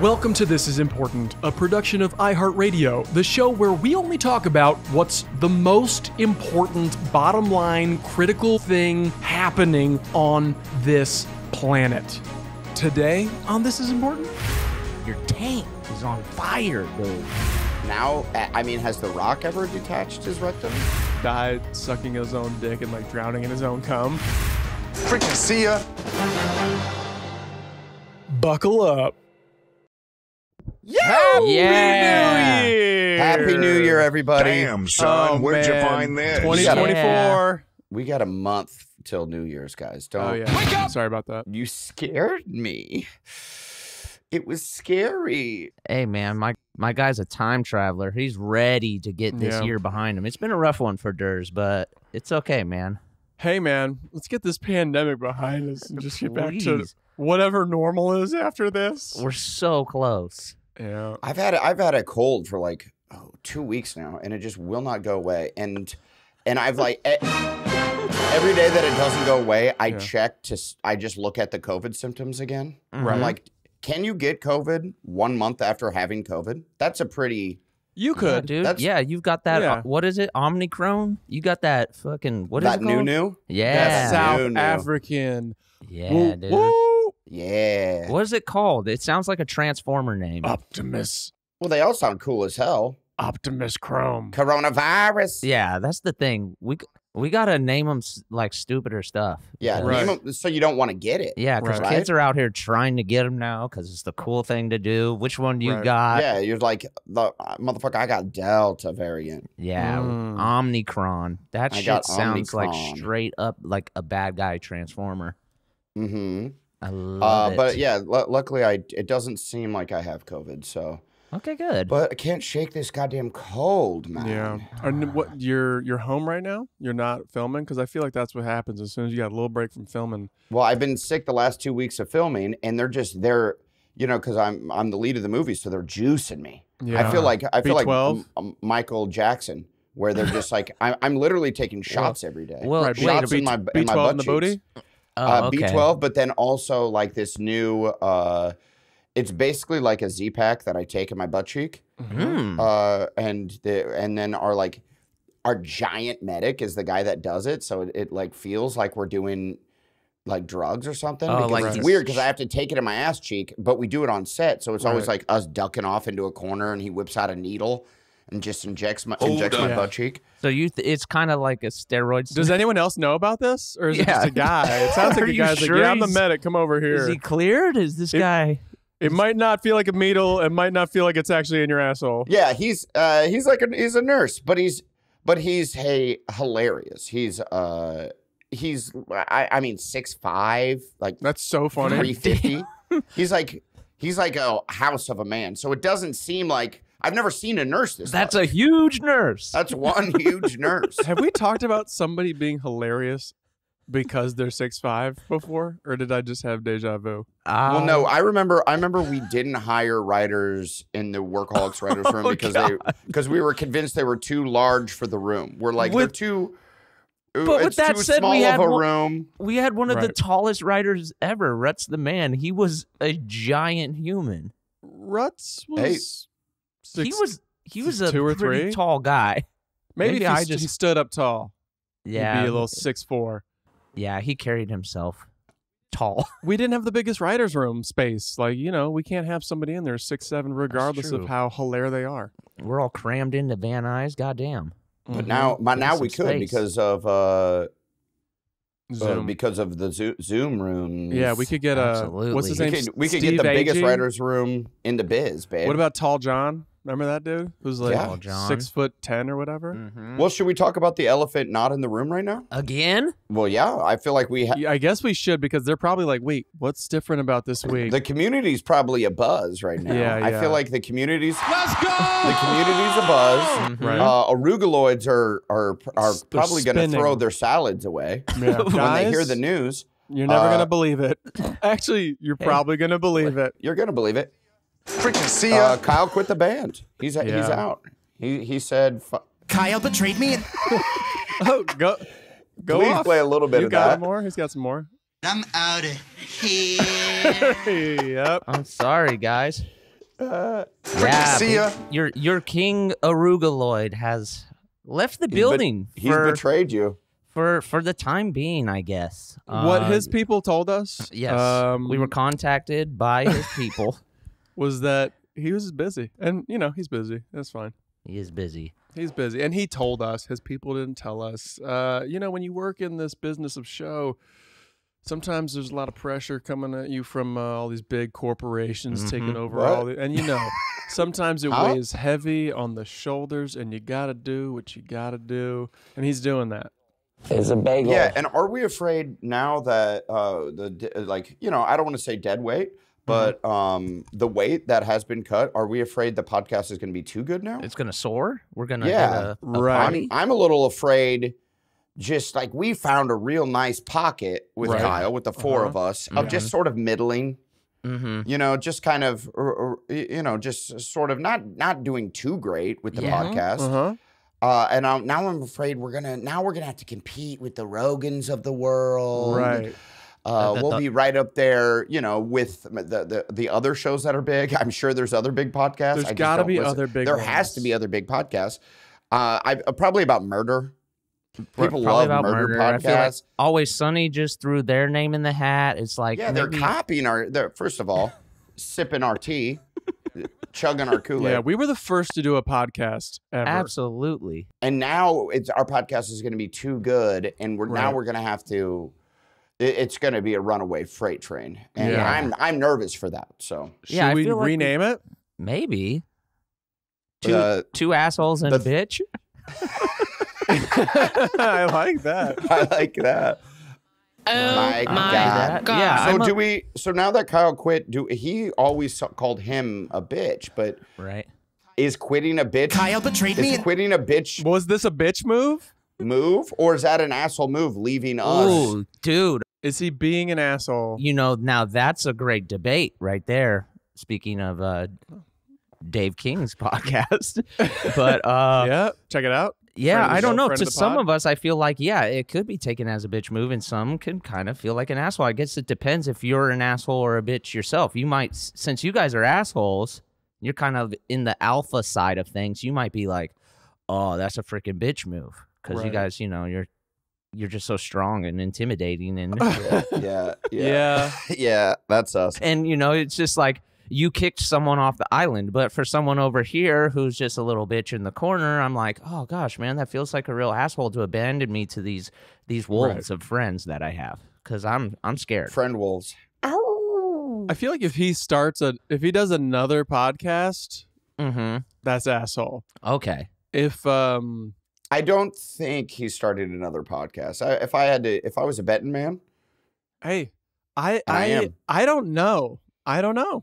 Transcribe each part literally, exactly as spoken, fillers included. Welcome to This Is Important, a production of iHeartRadio, the show where we only talk about what's the most important, bottom line, critical thing happening on this planet. Today on This Is Important, your tank is on fire, dude. Now, I mean, has The Rock ever detached his rectum? Died sucking his own dick and like drowning in his own cum. Freaking see ya. Buckle up. Yeah! Happy yeah. New Year! Happy New Year, everybody. Damn, son, oh, where'd man. you find this? twenty twenty-four. Yeah. We got a month till New Year's, guys. Don't oh, yeah. wake up! Sorry about that. You scared me. It was scary. Hey, man, my, my guy's a time traveler. He's ready to get this yeah. year behind him. It's been a rough one for Durs, but it's okay, man. Hey, man, let's get this pandemic behind us and just get back to whatever normal is after this. We're so close. Yeah. I've had a, I've had a cold for like oh, two weeks now, and it just will not go away. And and I've like every day that it doesn't go away, I yeah. check to I just look at the COVID symptoms again. Mm-hmm. Where I'm like, can you get COVID one month after having COVID? That's a pretty you could yeah, dude. That's, yeah, you've got that. Yeah. Uh, what is it? Omicron? You got that fucking what that is it called? That new new. Yeah. That's South new, new. African. Yeah, woo, dude. Woo. Yeah. What is it called? It sounds like a Transformer name. Optimus. Well, they all sound cool as hell. Optimus Chrome. Coronavirus. Yeah, that's the thing. We we gotta name them like stupider stuff. Yeah, right. Name them so you don't want to get it. Yeah, because right. kids are out here trying to get them now because it's the cool thing to do. Which one do you right. got? Yeah, you're like the uh, motherfucker. I got Delta variant. Yeah, mm. Omicron. That I shit sounds Omicron. like straight up like a bad guy Transformer. Mm-hmm. I love uh, it. But yeah, l luckily I it doesn't seem like I have COVID, so okay, good. But I can't shake this goddamn cold, man. Yeah. Ah. And what you're you're home right now? You're not filming because I feel like that's what happens as soon as you got a little break from filming. Well, I've been sick the last two weeks of filming, and they're just they're you know because I'm I'm the lead of the movie, so they're juicing me. Yeah. I feel like I feel B twelve? like Michael Jackson, where they're just like I'm I'm literally taking shots well, every day. Well, right, shots in my B twelve in my butt in the booty. Oh, uh, okay. B twelve, but then also like this new, uh, it's basically like a Z-Pack that I take in my butt cheek. Mm-hmm. uh, and the, and then our like, our giant medic is the guy that does it. So it, it like feels like we're doing like drugs or something. Oh, because like it's weird because I have to take it in my ass cheek, but we do it on set. So it's right. always like us ducking off into a corner and he whips out a needle and just injects my, oh, injects my yeah. butt cheek. So you, th it's kind of like a steroid. Does anyone else know about this, or is yeah. it just a guy? It sounds like a guy's sure like, yeah, I'm the medic. Come over here. Is he cleared? Is this it, guy? It might not feel like a needle. It might not feel like it's actually in your asshole. Yeah, he's uh, he's like a, he's a nurse, but he's but he's hey hilarious. He's uh he's I I mean six five, like that's so funny. three fifty. he's like he's like a house of a man. So it doesn't seem like. I've never seen a nurse this That's much. a huge nurse. That's one huge nurse. Have we talked about somebody being hilarious because they're six five before? Or did I just have deja vu? Um, well, no, I remember I remember we didn't hire writers in the Workaholics writers room oh, because God. they because we were convinced they were too large for the room. We're like, with, they're too But it's with that too said, small we had of a one, room. We had one of right. the tallest writers ever, Rutz the Man. He was a giant human. Rutz was hey. Six, he was he was a two or pretty three? tall guy. Maybe, Maybe if he, I just, he stood up tall. Yeah, he'd be a little six four. Yeah, he carried himself tall. We didn't have the biggest writers' room space. Like you know, we can't have somebody in there six seven, regardless of how hilarious they are. We're all crammed into Van Nuys. Goddamn. But mm-hmm. now, my, now we could space. because of uh, Zoom. Uh, because of the zo Zoom rooms. Yeah, we could get Absolutely. a what's his name? We could, we could get the biggest Agee? writers' room in the biz, babe. What about Tall John? Remember that dude who's like yeah. John. six foot ten or whatever? Mm-hmm. Well, should we talk about the elephant not in the room right now? Again? Well, yeah. I feel like we. Yeah, I guess we should because they're probably like, wait, what's different about this week? The community's probably a buzz right now. Yeah, yeah. I feel like the community's. Let's go. The community's a buzz. Mm-hmm. Right. Uh, arugaloids are are are they're probably going to throw their salads away yeah. when Guys? they hear the news. You're never uh, going to believe it. Actually, you're hey, probably going to believe it. You're going to believe it. Freaking see ya. Uh, Kyle quit the band. He's yeah. he's out. He he said. F Kyle betrayed me. oh go go Please off. play a little bit you of got that. More. He's got some more. I'm out of here. yep. I'm sorry, guys. Uh, yeah, see ya. Your your king arugaloid has left the building. He's, be for, he's betrayed you for for the time being, I guess. What uh, his people told us. Yes, um, we were contacted by his people. Was that he was busy, and you know he's busy. That's fine. He is busy. He's busy, and he told us. His people didn't tell us. Uh, you know, when you work in this business of show, sometimes there's a lot of pressure coming at you from uh, all these big corporations mm-hmm. taking over what? all the, and you know, sometimes it huh? weighs heavy on the shoulders, and you got to do what you got to do, and he's doing that. There's a bagel. Yeah, and are we afraid now that uh, the like you know I don't want to say dead weight, but mm-hmm. um, the weight that has been cut, are we afraid the podcast is going to be too good now? It's going to soar. We're going to yeah, a, a right. I'm, I'm a little afraid. Just like we found a real nice pocket with right. Kyle, with the four uh-huh. of us, of mm-hmm. just sort of middling, mm-hmm. you know, just kind of, or, or, you know, just sort of not not doing too great with the yeah. podcast. Uh-huh. Uh, and I'm, now I'm afraid we're gonna now we're gonna have to compete with the Rogans of the world. Right. Uh, we'll be right up there, you know, with the, the the other shows that are big. I'm sure there's other big podcasts. There's got to be listen. other big. There ones. has to be other big podcasts. Uh, I uh, probably about murder. People love murder, murder podcasts. Like Always Sunny just threw their name in the hat. It's like yeah, maybe... they're copying our. They're, first of all, sipping our tea, chugging our Kool-Aid. Yeah, we were the first to do a podcast ever. Absolutely. And now it's our podcast is going to be too good, and we're right. now we're going to have to. It, it's going to be a runaway freight train, and yeah. I'm I'm nervous for that. So should yeah, we like rename we, it? Maybe. Two uh, two assholes and a bitch. I like that. I like that. Oh my God! God. Yeah. So a... do we? So now that Kyle quit, do he always so, called him a bitch? But right, is quitting a bitch? Kyle betrayed is me. Is quitting a bitch? Was this a bitch move? Move, or is that an asshole move? Leaving us? Ooh, dude, is he being an asshole? You know, now that's a great debate right there. Speaking of uh, Dave King's podcast, but uh, yeah, check it out. Yeah, I don't know. To some of us, I feel like, yeah, it could be taken as a bitch move, and some can kind of feel like an asshole. I guess it depends if you're an asshole or a bitch yourself. You might, since you guys are assholes, you're kind of in the alpha side of things. You might be like, oh, that's a freaking bitch move because you guys, you know, you're you're just so strong and intimidating. And yeah, yeah, yeah, yeah, that's us. And, you know, it's just like, you kicked someone off the island, but for someone over here who's just a little bitch in the corner, I'm like, oh gosh, man, that feels like a real asshole to abandon me to these these wolves right. of friends that I have, because I'm I'm scared. Friend wolves. Ow. I feel like if he starts a if he does another podcast, mm-hmm. that's asshole. Okay. If um, I don't think he started another podcast. I, if I had to, if I was a betting man, hey, I I I, am. I don't know. I don't know.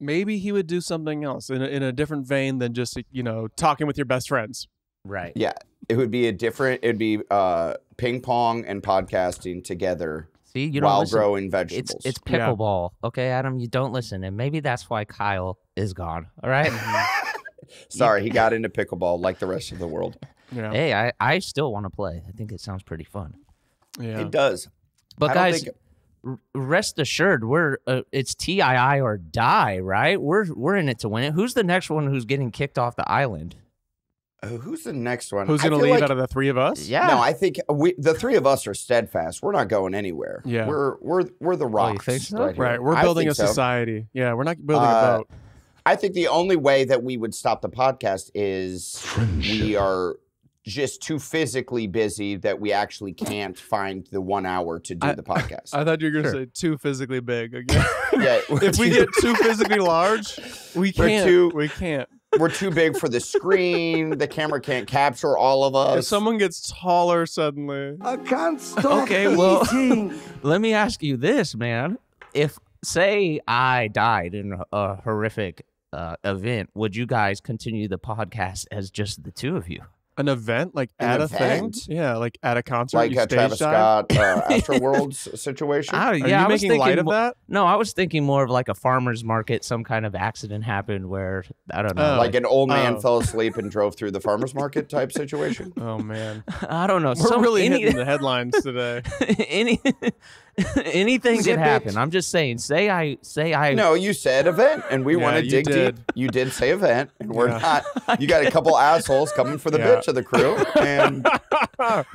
Maybe he would do something else in a, in a different vein than just, you know, talking with your best friends. Right. Yeah. It would be a different, it'd be uh, ping pong and podcasting together. See, you while don't growing vegetables. It's, it's pickleball. Yeah. Okay, Adam, you don't listen. And maybe that's why Kyle is gone. All right. Sorry, he got into pickleball like the rest of the world. Yeah. Hey, I, I still want to play. I think it sounds pretty fun. Yeah. It does. But I guys... rest assured, we're uh, it's T I I or die, right? We're we're in it to win it. Who's the next one who's getting kicked off the island? Uh, who's the next one? Who's going to leave like, out of the three of us? Yeah, no, I think we the three of us are steadfast. We're not going anywhere. Yeah, we're we're we're the rocks. Oh, so? right, right, we're building a society. So. Yeah, we're not building uh, a boat. I think the only way that we would stop the podcast is we are. Just too physically busy that we actually can't find the one hour to do I, the podcast. I thought you were going to sure. say too physically big again. Yeah, if we get too physically large, we can't. Too, we can't. We're too big for the screen. The camera can't capture all of us. If someone gets taller suddenly, I can't stop. Okay, well, let me ask you this, man. If say I died in a horrific uh, event, would you guys continue the podcast as just the two of you? An event like An at event? a thing, yeah, like at a concert, like a Travis dive? Scott uh, Astroworld situation. I, yeah, Are you I making was light of that? No, I was thinking more of like a farmer's market. Some kind of accident happened where I don't know, oh. like an old man oh. fell asleep and drove through the farmer's market type situation. Oh man, I don't know. We're so really any... hitting the headlines today. any Anything could happen. I'm just saying. Say I. Say I. No, you said event, and we yeah, want to dig did. deep. You did say event, and we're yeah. not. You got a couple assholes coming for the yeah. bitch of the crew. And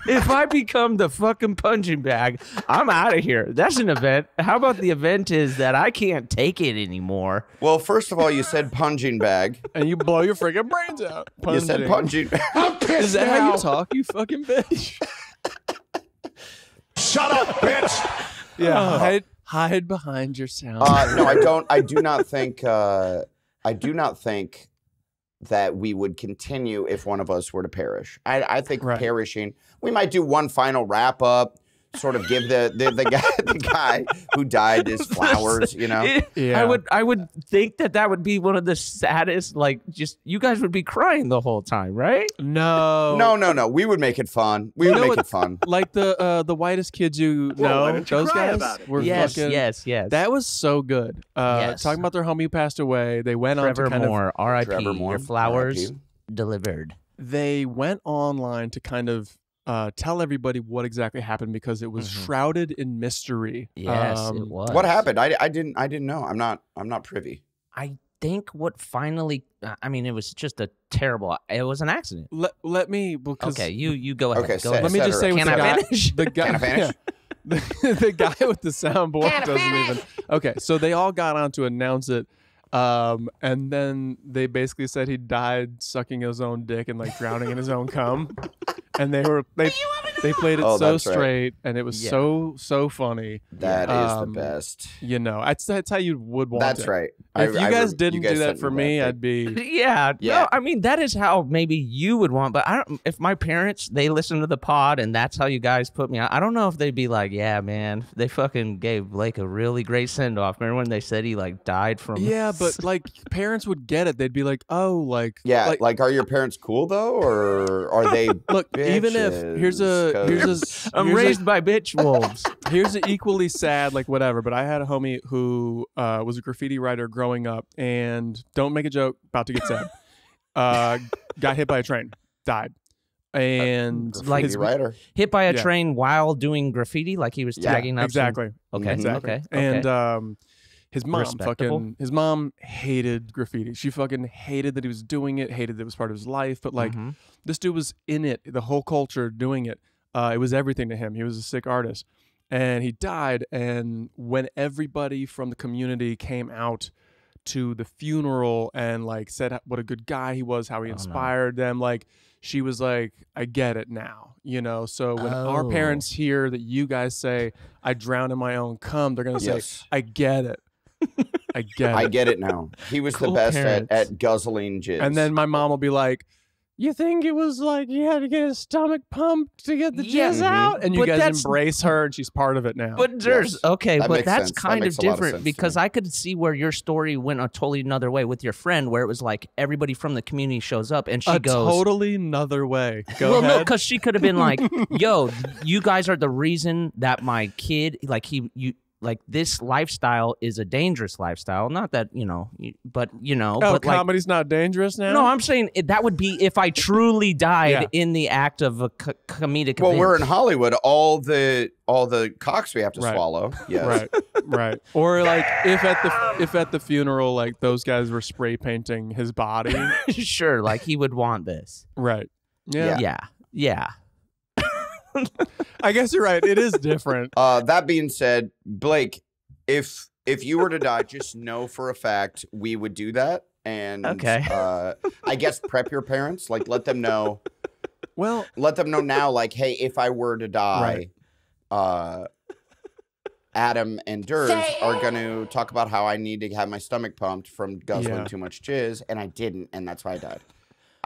if I become the fucking punching bag, I'm out of here. That's an event. How about the event is that I can't take it anymore? Well, first of all, you said punching bag, and you blow your freaking brains out. Punging. You said punching. I'm pissed. Is that now. how you talk? You fucking bitch. Shut up, bitch. Yeah, uh, hide, hide behind your sound. Uh, no, I don't. I do not think. Uh, I do not think that we would continue if one of us were to perish. I, I think right. perishing. We might do one final wrap up, sort of give the the, the guy the guy who died his flowers. You know, it, yeah. I would I would think that that would be one of the saddest. Like, just you guys would be crying the whole time, right? No, no, no, no. We would make it fun. We would make it fun. Like the uh, the whitest kids you know, well, those guys were yes, fucking. Yes, yes. That was so good. Uh, yes. Talking about their homie who passed away. They went Trevor on to kind Moore, of R I P Trevor Moore. Your flowers delivered. They went online to kind of. Uh, tell everybody what exactly happened because it was mm-hmm. shrouded in mystery. Yes, um, it was. What happened? I, I didn't. I didn't know. I'm not. I'm not privy. I think what finally. I mean, it was just a terrible. It was an accident. Let Let me. Because, okay, you you go ahead. Okay, go ahead. Let me just say. Can I guy, finish? The guy, Can I finish? Yeah, the, the guy with the soundboard Can doesn't finish? even. Okay, so they all got on to announce it. Um, and then they basically said he died sucking his own dick and like drowning in his own cum. And they were they they played it oh, so straight, right. and it was yeah. so so funny. That um, is the best. You know, that's that's how you would want. That's it. right. If I, you guys I, didn't you guys do that for me, that. I'd be yeah. Yeah. No, I mean that is how maybe you would want. But I don't. If my parents they listen to the pod and that's how you guys put me on, I don't know if they'd be like, yeah, man, they fucking gave Blake a really great send off. Remember when they said he like died from yeah. But But like parents would get it. They'd be like, "Oh, like yeah, like, like are your parents cool though, or are they?" Look, bitches? Even if here's a here's a I'm here's raised a, by bitch wolves. Here's an equally sad like whatever. But I had a homie who uh, was a graffiti writer growing up, and don't make a joke. About to get sad. Uh, got hit by a train, died. And uh, like his writer hit by a yeah. train while doing graffiti, like he was tagging yeah, up exactly. Some, okay, exactly. okay, okay, and um. His mom fucking, his mom hated graffiti. She fucking hated that he was doing it, hated that it was part of his life. But like mm-hmm. this dude was in it, the whole culture doing it. Uh, it was everything to him. He was a sick artist. And he died. And when everybody from the community came out to the funeral and like said what a good guy he was, how he inspired them, like she was like, I get it now. You know, so when oh. our parents hear that you guys say, I drown in my own cum, they're going to yes. say, I get it. I get it. I get it now. He was cool the best at, at guzzling jizz. And then my mom will be like, you think it was like you had to get his stomach pumped to get the yeah. jizz mm -hmm. out? And you but guys embrace her and she's part of it now. But there's, yes. okay, that but that's sense. kind that of different of because I could see where your story went a totally another way with your friend where it was like everybody from the community shows up and she a goes. totally another way. Go well, ahead. no, because she could have been like, yo, you guys are the reason that my kid, like he, you, like this lifestyle is a dangerous lifestyle. Not that, you know, but you know. Oh, but comedy's like, not dangerous now? No, I'm saying that would be if I truly died yeah. in the act of a co comedic Well, event. We're in Hollywood. All the all the cocks we have to right. swallow. Yes. Right, right. Or like if at the if at the funeral, like those guys were spray painting his body. Sure, like he would want this. Right. Yeah. Yeah. Yeah. I guess you're right. It is different. Uh, that being said, Blake, if if you were to die, just know for a fact we would do that. And okay. uh, I guess prep your parents. Like, let them know. Well, let them know now. Like, hey, if I were to die, right. uh, Adam and Durs are going to talk about how I need to have my stomach pumped from guzzling yeah. too much jizz, and I didn't, and that's why I died.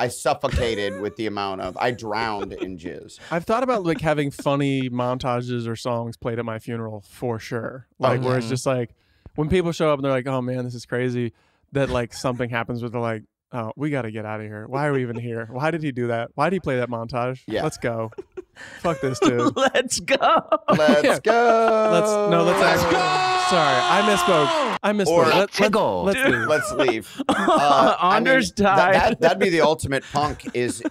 I suffocated with the amount of, I drowned in jizz. I've thought about like having funny montages or songs played at my funeral for sure. Like mm-hmm. where it's just like, when people show up and they're like, oh man, this is crazy. That like something happens where they're like, oh, we got to get out of here. Why are we even here? Why did he do that? Why did he play that montage? Yeah. Let's go. Fuck this dude. Let's go. Let's yeah. go. Let's no. Let's, let's go. Sorry, I misspoke. I misspoke. Or let, let, go. Let's dude. leave. Let's leave. Uh, Anders I mean, died. That, that, that'd be the ultimate punk. Is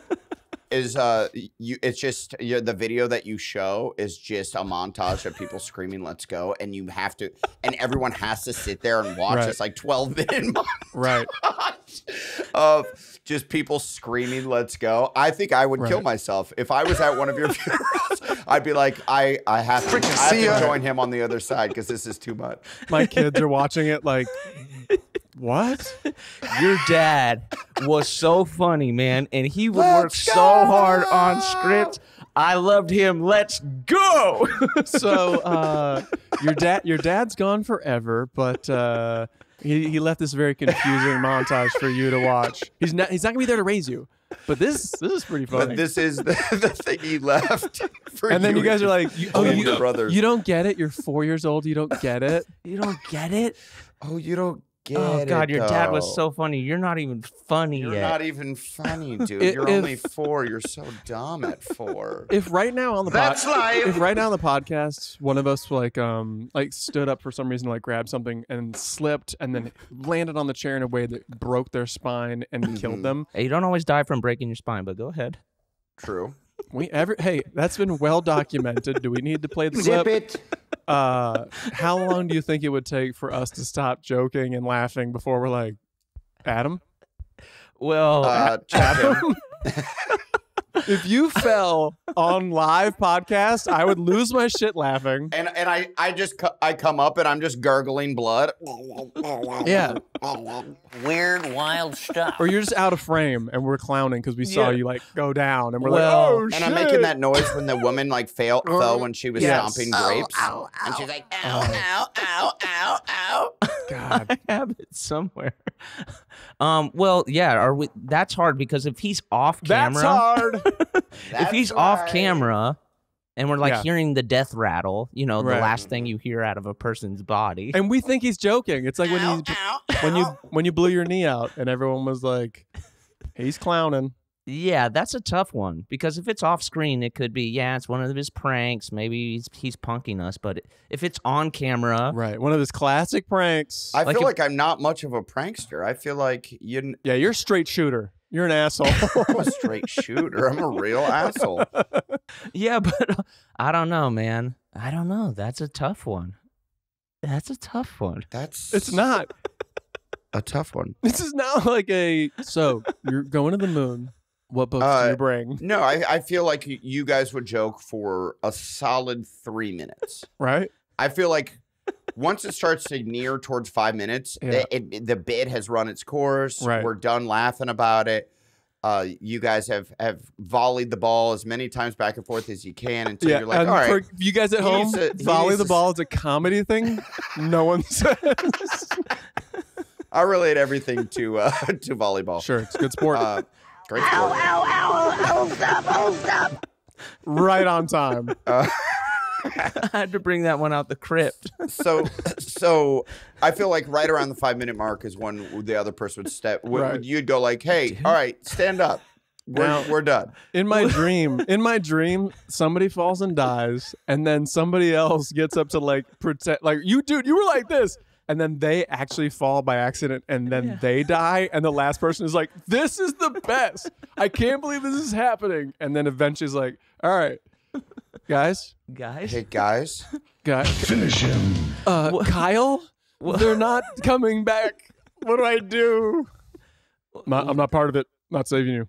is uh you it's just you the video that you show is just a montage of people screaming let's go, and you have to and everyone has to sit there and watch right. It's like twelve minute right of just people screaming let's go. I think I would right. kill myself if I was at one of your funerals. I'd be like, I I have to, I have to join him on the other side because this is too much. My kids are watching it like, what? Your dad was so funny, man, and he would let's work so go! hard on script. I loved him. Let's go. So uh, your dad, your dad's gone forever, but uh, he he left this very confusing montage for you to watch. He's not he's not gonna be there to raise you. But this this is pretty funny. But this is the, the thing he left for And then you, you guys are like, you, oh, you, your brothers. You don't get it. You're four years old. You don't get it. You don't get it. Oh, you don't. Get oh God, it, your though. dad was so funny. You're not even funny You're yet. You're not even funny, dude. It, You're if, only four. You're so dumb at four. If right now on the That's life. If right now on the podcast, one of us like um like stood up for some reason, like grabbed something and slipped and then landed on the chair in a way that broke their spine and killed them. Hey, you don't always die from breaking your spine, but go ahead. True. We ever hey, that's been well documented. Do we need to play the clip? Zip it. Uh, how long do you think it would take for us to stop joking and laughing before we're like, Adam? Well, uh, Adam, if you fell on live podcast, I would lose my shit laughing. And and I I just I come up and I'm just gurgling blood. Yeah, weird, wild stuff. Or you're just out of frame and we're clowning because we yeah. saw you like go down and we're well, like, oh and shit. And I'm making that noise when the woman like fail, fell when she was yes. stomping grapes. Ow, ow, ow. And she's like, ow, ow, ow, ow, ow. God, I have it somewhere. Um, well, yeah. Are we? That's hard because if he's off camera, that's hard. If he's right. off camera and we're like yeah. hearing the death rattle, you know, right. the last thing you hear out of a person's body. And we think he's joking. It's like when ow, you ow, when ow. you when you blew your knee out and everyone was like, he's clowning. Yeah, that's a tough one because if it's off screen, it could be, yeah, it's one of his pranks. Maybe he's, he's punking us, but if it's on camera. Right, one of his classic pranks. I like feel if, like I'm not much of a prankster. I feel like you. Yeah, you're a straight shooter. You're an asshole. I'm a straight shooter. I'm a real asshole. Yeah, but uh, I don't know, man. I don't know. That's a tough one. That's a tough one. That's It's not a tough one. This is not like a so you're going to the moon. What books uh, do you bring? No, I, I feel like you guys would joke for a solid three minutes. Right? I feel like once it starts to near towards five minutes, yeah. it, it, the bit has run its course. Right. We're done laughing about it. Uh, you guys have have volleyed the ball as many times back and forth as you can until yeah. you're like, all um, right. For you guys at home, a, volley the a... ball is a comedy thing. No one says. I relate everything to uh, to volleyball. Sure, it's a good sport. Uh, Great ow, ow, ow, ow, stop, oh, stop. Right on time. Uh, I had to bring that one out the crypt. So, so I feel like right around the five minute mark is when the other person would step. Right. You'd go like, hey, dude. All right, stand up. We're, now, we're done. In my dream, in my dream, somebody falls and dies. And then somebody else gets up to like, protect, like you dude, you were like this. And then they actually fall by accident, and then yeah. they die, and the last person is like, this is the best. I can't believe this is happening. And then eventually is like, all right, guys. Guys? Hey, guys. Guys. Finish him. Uh, what? Kyle? What? They're not coming back. What do I do? Not, I'm not part of it. Not saving you.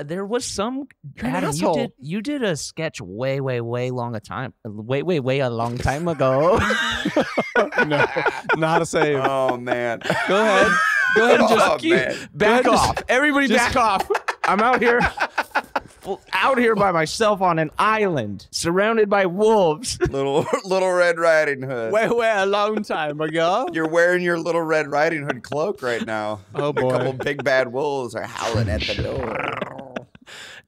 There was some Adam, you did you did a sketch way way way long a time way way way a long time ago. No, not a save. Oh man, go ahead, go ahead and just oh, keep man. back ahead, off. Just, Everybody, just back off. I'm out here, out here by myself on an island, surrounded by wolves. Little Little Red Riding Hood. Way way a long time ago. You're wearing your Little Red Riding Hood cloak right now. Oh boy, a couple big bad wolves are howling at the door.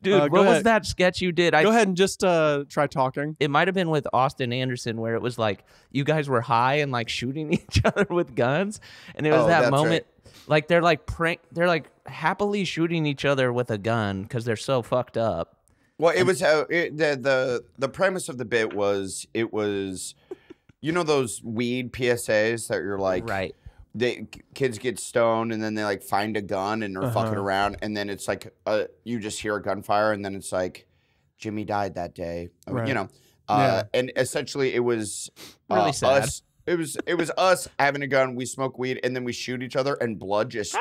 Dude, uh, what ahead. was that sketch you did? I, go ahead and just uh, try talking. It might have been with Austin Anderson where it was like you guys were high and like shooting each other with guns. And it was oh, that moment right. like they're like prank. They're like happily shooting each other with a gun because they're so fucked up. Well, it and, was uh, it, the, the the premise of the bit was it was, you know, those weed P S As that you're like, right. They kids get stoned and then they like find a gun and are uh-huh. fucking around, and then it's like uh, you just hear a gunfire, and then it's like Jimmy died that day, right. you know. Uh, yeah. And essentially, it was really uh, sad. Us, it was it was us having a gun. We smoke weed and then we shoot each other, and blood just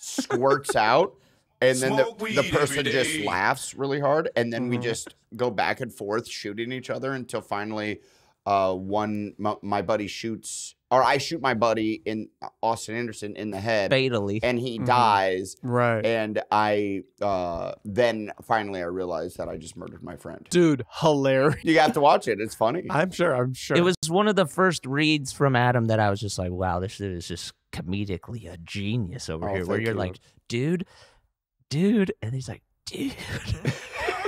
squirts out, and then the, the person just laughs really hard, and then mm-hmm. we just go back and forth shooting each other until finally, uh, one my, my buddy shoots. Or I shoot my buddy in Austin Anderson in the head, fatally, and he mm-hmm. dies. Right, and I uh, then finally I realized that I just murdered my friend. Dude, hilarious! You got to watch it; it's funny. I'm sure. I'm sure. It was one of the first reads from Adam that I was just like, "Wow, this dude is just comedically a genius over oh, here." Where you're you. like, "Dude, dude," and he's like, "Dude."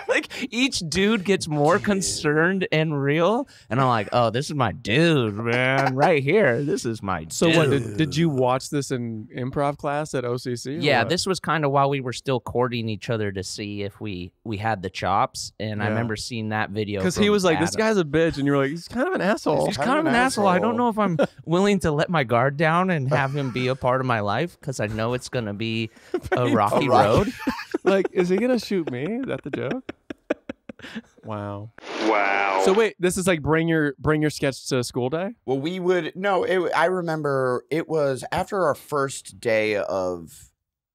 Like each dude gets more dude. concerned and real, and I'm like, oh, this is my dude, man, right here. This is my so dude. So what, did, did you watch this in improv class at O C C? Yeah, what? This was kind of while we were still courting each other to see if we, we had the chops, and yeah. I remember seeing that video. Because he was like, Adam. This guy's a bitch, and you were like, he's kind of an asshole. He's, he's kind of an, an asshole. asshole. I don't know if I'm willing to let my guard down and have him be a part of my life, because I know it's going to be a rocky a road. road. Like, is he going to shoot me? Is that the joke? Wow. Wow. So wait, this is like bring your bring your sketch to school day? Well, we would no, it, I remember it was after our first day of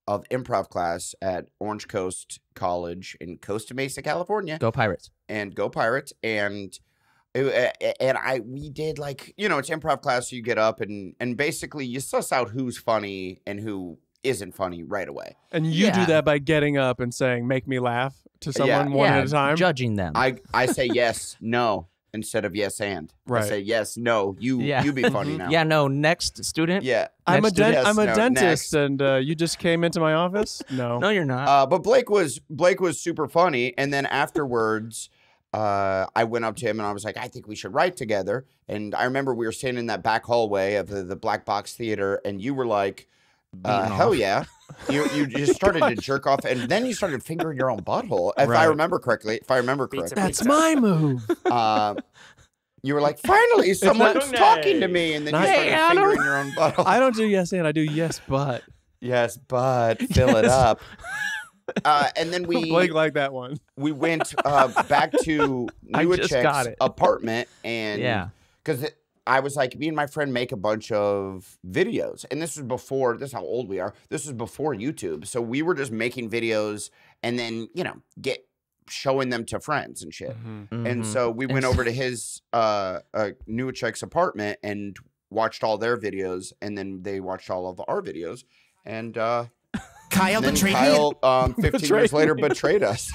of improv class at Orange Coast College in Costa Mesa, California. Go Pirates. And go Pirates and it, and I we did like, you know, it's improv class, so you get up and and basically you suss out who's funny and who isn't funny right away. And you yeah. do that by getting up and saying, make me laugh to someone yeah, one yeah. at a time? Judging them. I, I say yes, no, instead of yes and. Right. I say yes, no, you yeah. you be funny now. Yeah, no, next student. Yeah. I'm next a, de yes, I'm a no, dentist next. and uh, you just came into my office? No. No, you're not. Uh, but Blake was, Blake was super funny. And then afterwards, uh, I went up to him and I was like, I think we should write together. And I remember we were standing in that back hallway of the, the Black Box Theater, and you were like, Uh, hell yeah. You you just started to jerk off, and then you started fingering your own butthole. If right. I remember correctly, if I remember correctly. That's my move. Uh, you were like, finally, someone's talking to me, and then Not you started hey, fingering your own butthole. I don't do yes and, I do yes but. Yes but, fill yes. it up. Uh, and then we- Blake liked that one. We went uh, back to Newacheck's apartment, and- Yeah. Because- I was like, me and my friend make a bunch of videos. And this was before, this is how old we are. This was before YouTube. So we were just making videos and then, you know, get showing them to friends and shit. Mm-hmm. Mm-hmm. And so we went over to his, uh, uh, Newacheck's apartment and watched all their videos. And then they watched all of our videos. And, uh, Kyle and betrayed Kyle, um, fifteen betrayed years later, betrayed us.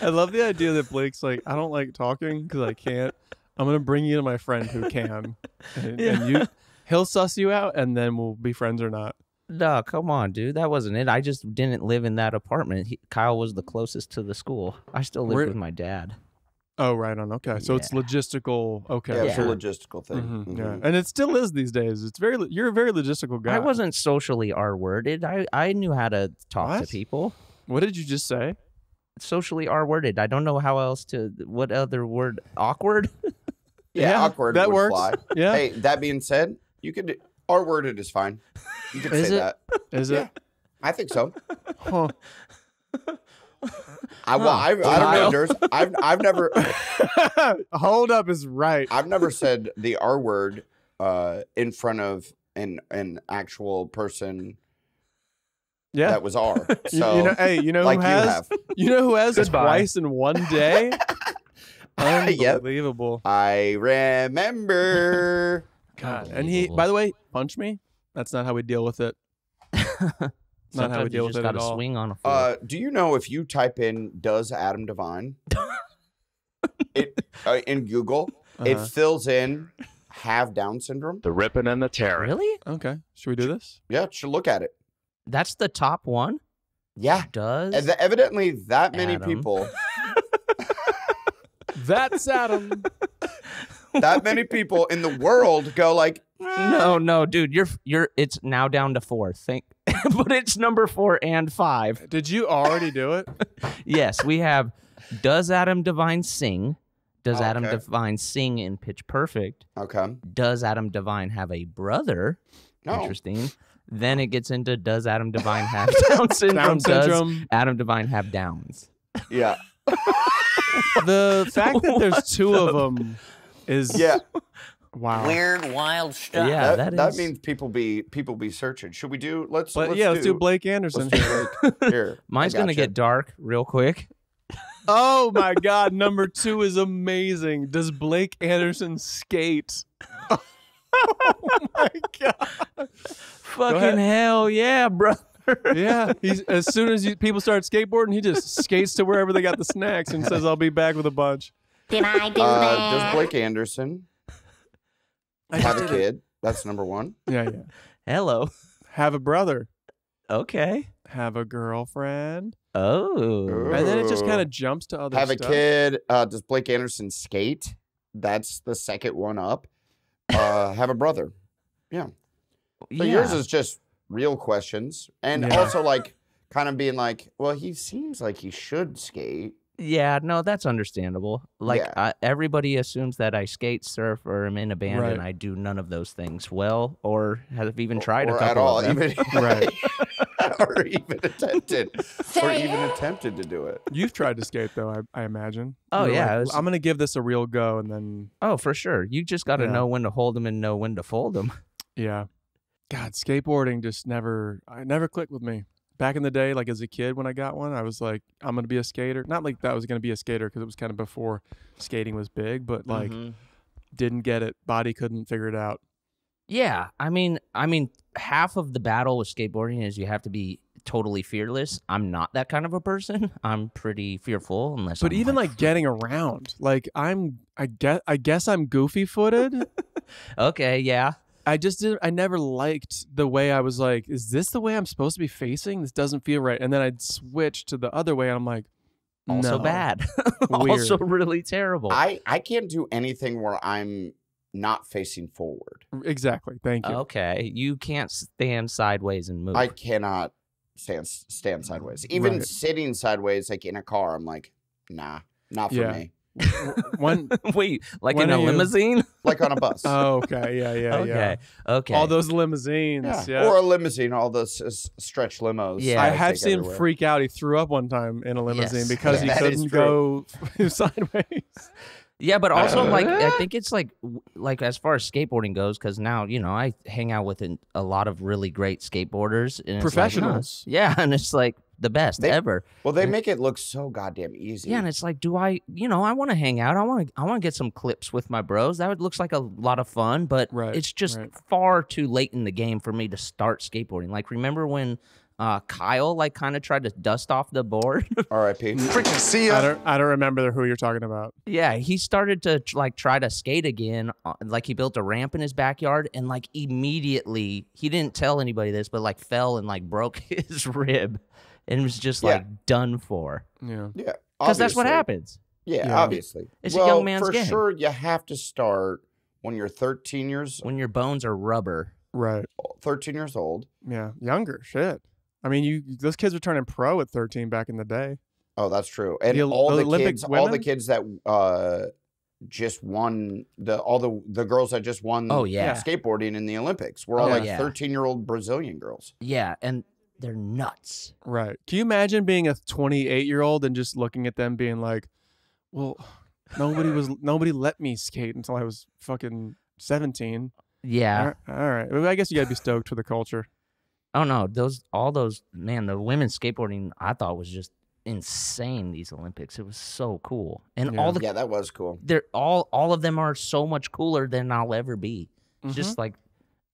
I love the idea that Blake's like, I don't like talking because I can't. I'm going to bring you to my friend who can. And, yeah. and you, he'll suss you out, and then we'll be friends or not. No, come on, dude. That wasn't it. I just didn't live in that apartment. He, Kyle was the closest to the school. I still lived We're, with my dad. Oh, right on. Okay. So yeah. it's logistical. Okay. Yeah, it's yeah. a logistical thing. Mm-hmm. Mm-hmm. Yeah. And it still is these days. It's very. You're a very logistical guy. I wasn't socially R-worded. I, I knew how to talk what? to people. What did you just say? Socially R-worded. I don't know how else to... What other word? Awkward? Yeah, yeah, awkward. That works. Fly. Yeah. Hey, that being said, you could R worded is fine. You could is say it? that. Is yeah. it? I think so. Huh. I well, I, I don't know, Anders. I've I've never. Hold up is right. I've never said the R word uh, in front of an an actual person. Yeah, that was R. So you, you know, hey, you know like who has? You, you know who has Goodbye. it twice in one day? Unbelievable. Yep. I remember. God. And he, by the way, punch me. That's not how we deal with it. Not how we deal with it at all. Swing on a uh, do you know if you type in, does Adam Devine it, uh, in Google, uh-huh. it fills in have Down syndrome. The ripping and the tearing. Really? Okay. Should we do this? Yeah, should look at it. That's the top one? Yeah. Does As, Evidently that many Adam. people... That's Adam. That many people in the world go like, ah. no, no, dude, you're you're. It's now down to four. Think, but it's number four and five. Did you already do it? Yes, we have. Does Adam Devine sing? Does oh, Adam okay. Devine sing in Pitch Perfect? Okay. Does Adam Devine have a brother? No. Interesting. Then it gets into, does Adam Devine have Down syndrome? Down syndrome. Does Adam Devine have Downs? Yeah. The fact that there's two of them is yeah. wow. Weird, wild stuff. Yeah, that, that, is... that means people be people be searching. Should we do? Let's. But, let's yeah, do, let's do Blake Anderson. Do Blake. Here, mine's gonna you. get dark real quick. Oh my God! Number two is amazing. Does Blake Anderson skate? Oh my God! Fucking hell yeah, bro. Yeah, he's, as soon as you, people start skateboarding, he just skates to wherever they got the snacks and says, "I'll be back with a bunch." Did I do uh, that? Does Blake Anderson have a kid? It. That's number one. Yeah, yeah. Hello. Have a brother. Okay. Have a girlfriend. Oh. Ooh. And then it just kind of jumps to other. Have stuff. a kid. Uh, does Blake Anderson skate? That's the second one up. Uh, have a brother. Yeah. But yeah. yours is just. Real questions, and yeah. also like kind of being like, well, he seems like he should skate. Yeah, no, that's understandable. Like yeah. I, everybody assumes that I skate, surf, or I'm in a band, right. and I do none of those things well, or have even tried or, or a couple at all, of them. Even, right? or even attempted, or even attempted to do it. You've tried to skate though, I, I imagine. Oh You're yeah, like, was... I'm gonna give this a real go, and then oh for sure, you just got to yeah. know when to hold them and know when to fold them. Yeah. God, skateboarding just never, I never clicked with me. Back in the day, like as a kid when I got one, I was like, I'm going to be a skater. Not like that I was going to be a skater because it was kind of before skating was big, but like mm-hmm. didn't get it. Body couldn't figure it out. Yeah. I mean, I mean, half of the battle with skateboarding is you have to be totally fearless. I'm not that kind of a person. I'm pretty fearful unless But I'm even like, like getting around, like I'm, I guess, I guess I'm goofy footed. Okay. Yeah. I just didn't, I never liked the way I was like, is this the way I'm supposed to be facing? This doesn't feel right. And then I'd switch to the other way and I'm like, no. Also bad. Also really terrible. I, I can't do anything where I'm not facing forward. Exactly. Thank you. Okay. You can't stand sideways and move. I cannot stand, stand sideways. Even right. sitting sideways, like in a car, I'm like, nah, not for yeah. me. When, Wait, like when in a limousine? You... Like on a bus. Oh, okay. Yeah, yeah, okay. yeah. Okay. All those limousines. Yeah. Yeah. Or a limousine, all those uh, stretch limos. Yeah. I have seen everywhere. him freak out. He threw up one time in a limousine yes. because yeah, he couldn't go sideways. Yeah, but also, uh, like, I think it's like, like as far as skateboarding goes, because now, you know, I hang out with an, a lot of really great skateboarders. And professionals. Like, yeah, and it's like, the best they, ever. Well, they and, make it look so goddamn easy. Yeah, and it's like, do I, you know, I want to hang out. I want to I want to get some clips with my bros. That looks like a lot of fun, but right, it's just right. far too late in the game for me to start skateboarding. Like, remember when uh, Kyle, like, kind of tried to dust off the board? R I P Freaking see ya. I don't, I don't remember who you're talking about. Yeah, he started to, like, try to skate again. Like, he built a ramp in his backyard, and, like, immediately, he didn't tell anybody this, but, like, fell and, like, broke his rib. And it was just, yeah. like, done for. Yeah. Yeah. Because that's what happens. Yeah, yeah. obviously. It's well, a young man's for game. For sure, you have to start when you're thirteen years old. When your bones are rubber. Right. thirteen years old. Yeah. Younger. Shit. I mean, you those kids were turning pro at thirteen back in the day. Oh, that's true. And the, all, the the kids, all the kids that uh, just won, the all the, the girls that just won oh, yeah. skateboarding in the Olympics were all, oh, like, thirteen-year-old yeah. Brazilian girls. Yeah, and... They're nuts. Right. Can you imagine being a twenty-eight-year-old and just looking at them being like, well, nobody was nobody let me skate until I was fucking seventeen. Yeah. All right. All right. I guess you got to be stoked for the culture. Oh, no. Those, all those, man, the women's skateboarding I thought was just insane these Olympics. It was so cool. And yeah. all the, yeah, that was cool. They're all, all of them are so much cooler than I'll ever be. Mm-hmm. Just like,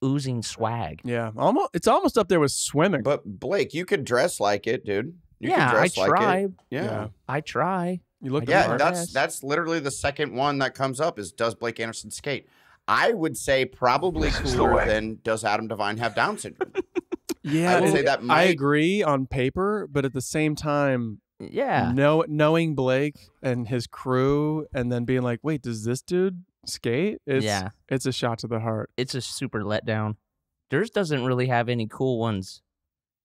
oozing swag. Yeah, almost. It's almost up there with swimming. But Blake, you could dress like it, dude. You yeah, could dress I try. Like it. Yeah. yeah, I try. You look. Yeah, that's ass. that's literally the second one that comes up is does Blake Anderson skate? I would say probably cooler than does Adam Devine have Down syndrome. yeah, I would say that. Might... I agree on paper, but at the same time, yeah, know, knowing Blake and his crew, and then being like, wait, does this dude? Skate it's yeah it's a shot to the heart. It's a super letdown. Yours doesn't really have any cool ones.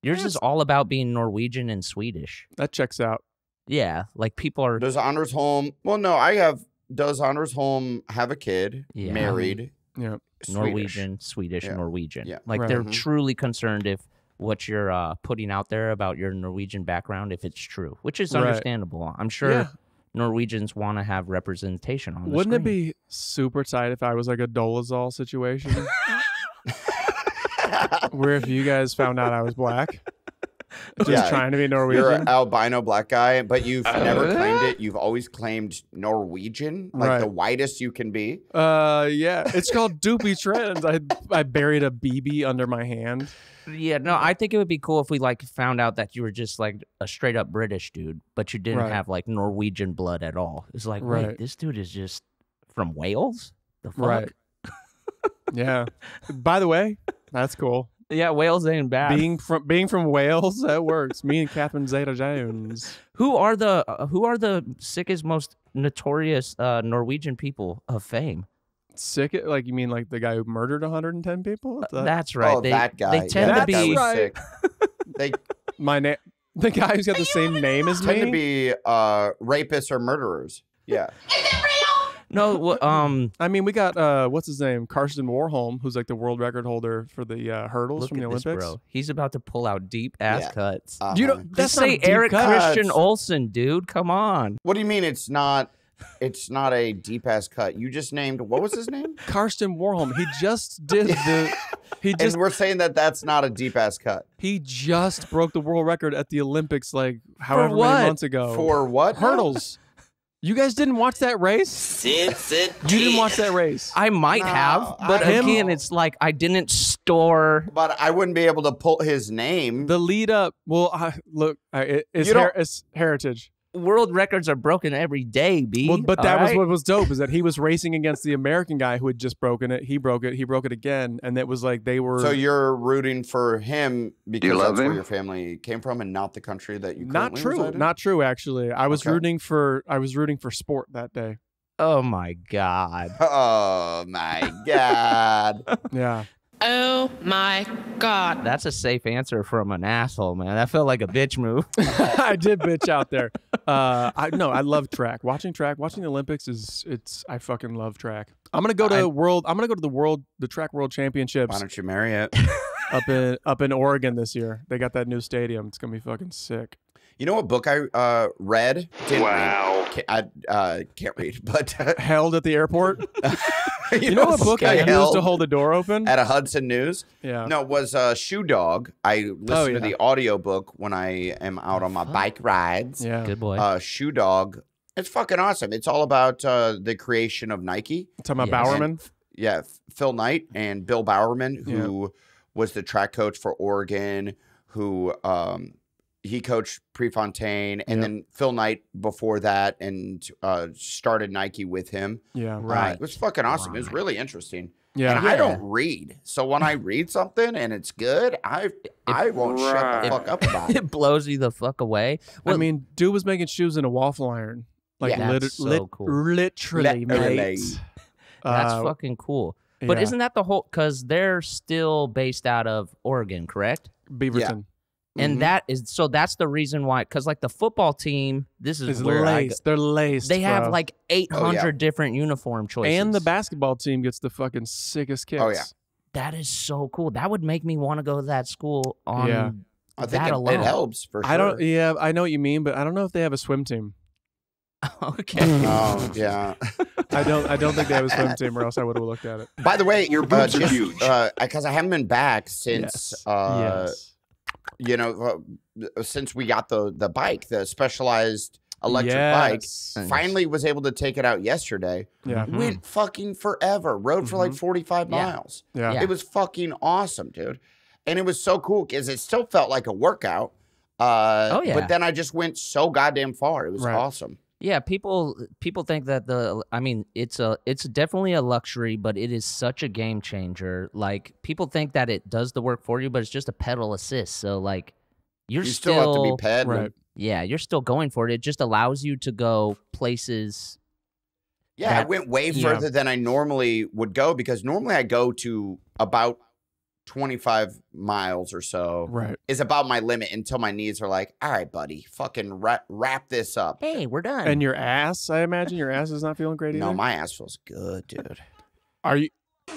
Yours yes. is all about being Norwegian and Swedish. That checks out. Yeah, like people are. Does Anders Holm? Well, no, I have does Anders Holm have a kid? Yeah. Married? Yeah. Norwegian, Swedish, yeah. Norwegian. Yeah. Like right. they're mm-hmm. truly concerned if what you're uh, putting out there about your Norwegian background, if it's true, which is right. understandable. I'm sure yeah. Norwegians want to have representation on the Wouldn't screen. It be super tight if I was like a Dolezal situation? Where if you guys found out I was black, just yeah, trying to be Norwegian. You're an albino black guy, but you've uh, never claimed it. You've always claimed Norwegian, like right. the whitest you can be. Uh, yeah, it's called Doopy Trends. I I buried a B B under my hand. Yeah, no, I think it would be cool if we like found out that you were just like a straight up British dude, but you didn't right. have like Norwegian blood at all. It's like, right. wait, this dude is just from Wales? The fuck? Right. Yeah. By the way, that's cool. Yeah, Wales ain't bad. Being from being from Wales, that works. Me and Catherine Zeta-Jones. Who are the uh, who are the sickest, most notorious uh, Norwegian people of fame? Sick, like you mean like the guy who murdered one hundred ten people? That... Uh, that's right. Oh, they, that guy. They tend yeah, to be sick. they my name. The guy who's got the same name as me. Tend to be uh, rapists or murderers. Yeah. No, um, I mean, we got uh, what's his name, Karsten Warholm, who's like the world record holder for the uh, hurdles look from the Olympics. This, bro. He's about to pull out deep ass yeah. cuts. Uh-huh. You know, that's say Eric cuts. Christian Olsen, dude. Come on. What do you mean it's not? It's not a deep ass cut. You just named what was his name? Karsten Warholm. He just did the. He just. And we're saying that that's not a deep ass cut. He just broke the world record at the Olympics, like however many months ago. For what hurdles? You guys didn't watch that race? You didn't watch that race. I might no, have, but again, it's like I didn't store. But I wouldn't be able to pull his name. The lead up. Well, I, look, it, it's, her, it's heritage. World records are broken every day, B. Well, but that all was right? what was dope is that he was racing against the American guy who had just broken it. He broke it. He broke it again, and it was like they were. So you're rooting for him because you love that's him? Where your family came from, and not the country that you. Not true. Reside in? Not true. Actually, I was okay. rooting for. I was rooting for sport that day. Oh my god. Oh my god. Yeah. Oh my god. That's a safe answer from an asshole, man. That felt like a bitch move. I did bitch out there. Uh, I no, I love track. Watching track, watching the Olympics is it's. I fucking love track. I'm gonna go to I, world. I'm gonna go to the world, the track world championships. Why don't you marry it? Up in up in Oregon this year. They got that new stadium. It's gonna be fucking sick. You know what book I uh, read? Didn't wow. Read. I uh, can't read, but uh, held at the airport. You, you know, know what book I used to hold the door open? At a Hudson News? Yeah. No, it was uh, Shoe Dog. I listen oh, yeah. to the audiobook when I am out on my Fuck. bike rides. Yeah. Good boy. Uh, Shoe Dog. It's fucking awesome. It's all about uh, the creation of Nike. You're talking about yes. Bowerman? And, yeah. Phil Knight and Bill Bowerman, who yeah. was the track coach for Oregon, who um, he coached Prefontaine and yep. then Phil Knight before that and uh, started Nike with him. Yeah, right. Uh, it was fucking awesome. Right. It was really interesting. Yeah. And yeah. I don't read. So when I read something and it's good, I it, I won't right. shut the fuck it, up about it. It blows you the fuck away. Well, I mean, dude was making shoes in a waffle iron. Like yeah, lit so lit cool. literally, literally, mate. That's uh, fucking cool. But yeah. isn't that the whole, because they're still based out of Oregon, correct? Beaverton. Yeah. And mm-hmm. that is so that's the reason why, because like the football team, this is it's where laced. I, they're laced. They bro. have like eight hundred oh, yeah. different uniform choices, and the basketball team gets the fucking sickest kicks. Oh yeah, that is so cool. That would make me want to go to that school. On yeah, I think that it, alone. it helps for sure. I don't. Yeah, I know what you mean, but I don't know if they have a swim team. Okay. Oh yeah. I don't. I don't think they have a swim team, or else I would have looked at it. By the way, your boots uh, are huge because uh, I haven't been back since. Yes. Uh, yes. You know, uh, since we got the the bike, the Specialized electric yes. bike, finally was able to take it out yesterday. Yeah, mm-hmm. Went fucking forever. Rode for mm-hmm. like forty-five yeah. miles. Yeah. yeah, it was fucking awesome, dude. And it was so cool because it still felt like a workout. Uh, oh yeah. But then I just went so goddamn far. It was right. awesome. Yeah, people people think that the I mean it's a it's definitely a luxury, but it is such a game changer. Like people think that it does the work for you, but it's just a pedal assist. So like you're you still, still have to be pedaling. Right. Yeah, you're still going for it. It just allows you to go places. Yeah, that, I went way further know. than I normally would go because normally I go to about twenty-five miles or so right. is about my limit until my knees are like, all right, buddy, fucking ra wrap this up. Hey, we're done. And your ass, I imagine your ass is not feeling great either? No, my ass feels good, dude. Are you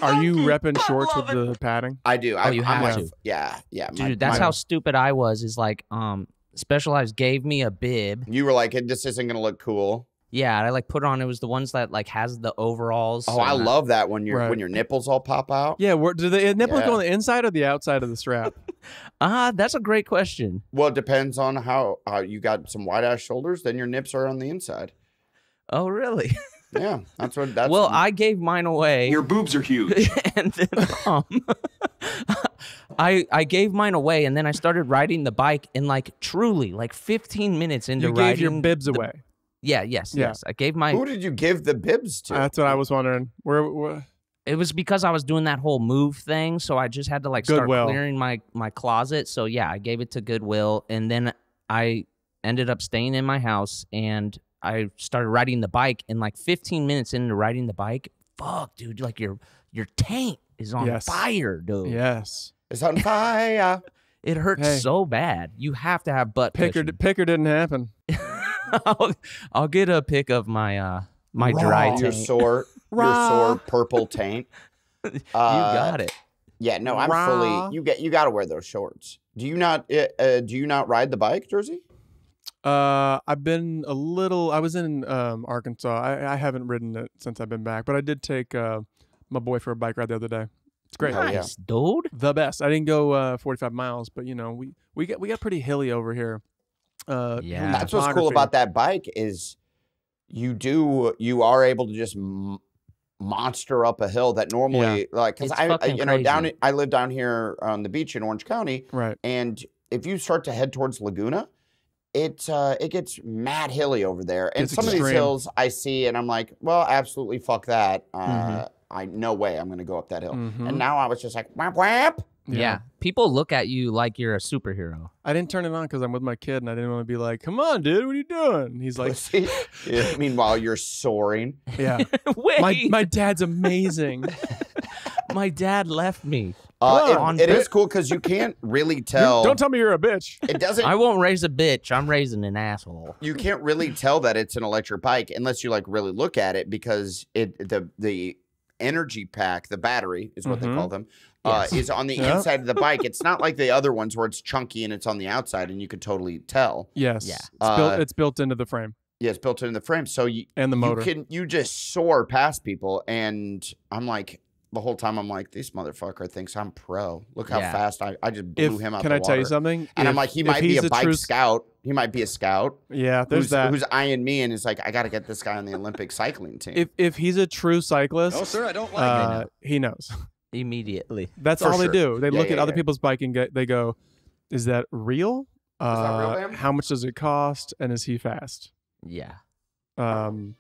are you repping shorts with the padding? I do. I, oh, you I'm have like, to. Yeah, yeah. Dude, my, that's my, how stupid I was is like, um, Specialized gave me a bib. You were like, this isn't going to look cool. Yeah, I like put it on. It was the ones that like has the overalls. Oh, I that. love that when your right. when your nipples all pop out. Yeah, where, do the nipples yeah. go on the inside or the outside of the strap? Ah, uh, that's a great question. Well, it depends on how uh, you got some wide ass shoulders. Then your nips are on the inside. Oh, really? Yeah, that's what. That's well, what, I gave mine away. Your boobs are huge. And then um, I I gave mine away, and then I started riding the bike, and like truly, like fifteen minutes into you riding, you gave your bibs the, away. Yeah, yes, yeah. yes. I gave my... Who did you give the bibs to? That's what I was wondering. Where, where... It was because I was doing that whole move thing, so I just had to like Goodwill. start clearing my, my closet. So yeah, I gave it to Goodwill, and then I ended up staying in my house, and I started riding the bike, and like fifteen minutes into riding the bike, fuck, dude, like your, your tank is on yes. fire, dude. Yes. It's on fire. It hurts hey. so bad. You have to have butt Picker, picker didn't happen. I'll, I'll get a pic of my uh my Raw. dry taint. Your sore, your sore purple taint. Uh, you got it. Yeah, no, I'm Raw. fully. You get. You got to wear those shorts. Do you not? Uh, do you not ride the bike, Jersey? Uh, I've been a little. I was in um, Arkansas. I, I haven't ridden it since I've been back, but I did take uh, my boy for a bike ride the other day. It's great. Nice, yeah. dude. The best. I didn't go uh, forty-five miles, but you know we we got we got pretty hilly over here. Uh, yeah, that's what's cool about that bike is you do you are able to just m monster up a hill that normally yeah. like because I, I you know crazy. down I live down here on the beach in Orange County, right? And if you start to head towards Laguna, it uh, it gets mad hilly over there, and it's some extreme. of these hills I see and I'm like, well, absolutely fuck that, uh, mm-hmm. I no way I'm gonna go up that hill, mm-hmm. and now I was just like whap whap. Yeah. yeah, people look at you like you're a superhero. I didn't turn it on because I'm with my kid, and I didn't want to be like, "Come on, dude, what are you doing?" And he's like, yeah. "Meanwhile, you're soaring." Yeah, wait. My, my dad's amazing. My dad left me. Uh, on, it it is cool because you can't really tell. Don't tell me you're a bitch. It doesn't. I won't raise a bitch. I'm raising an asshole. You can't really tell that it's an electric bike unless you like really look at it because it the the energy pack, the battery is what mm-hmm. they call them. Uh, is on the yep. inside of the bike. It's not like the other ones where it's chunky and it's on the outside and you can totally tell. Yes. Yeah. It's, uh, built, it's built into the frame. Yeah, it's built into the frame. So you, and the motor. You, can, you just soar past people. And I'm like, the whole time I'm like, this motherfucker thinks I'm pro. Look how yeah. fast I, I just blew if, him out Can the I water. tell you something? And if, I'm like, he might be a, a bike scout. He might be a scout. Yeah, there's who's, that. Who's eyeing me and is like, I got to get this guy on the Olympic cycling team. If, if he's a true cyclist. Oh, sir, I don't like uh, it. He knows. Immediately. That's all they do. They look at other people's bike and get, they go, is that real? Uh, how much does it cost? And is he fast? Yeah. Um,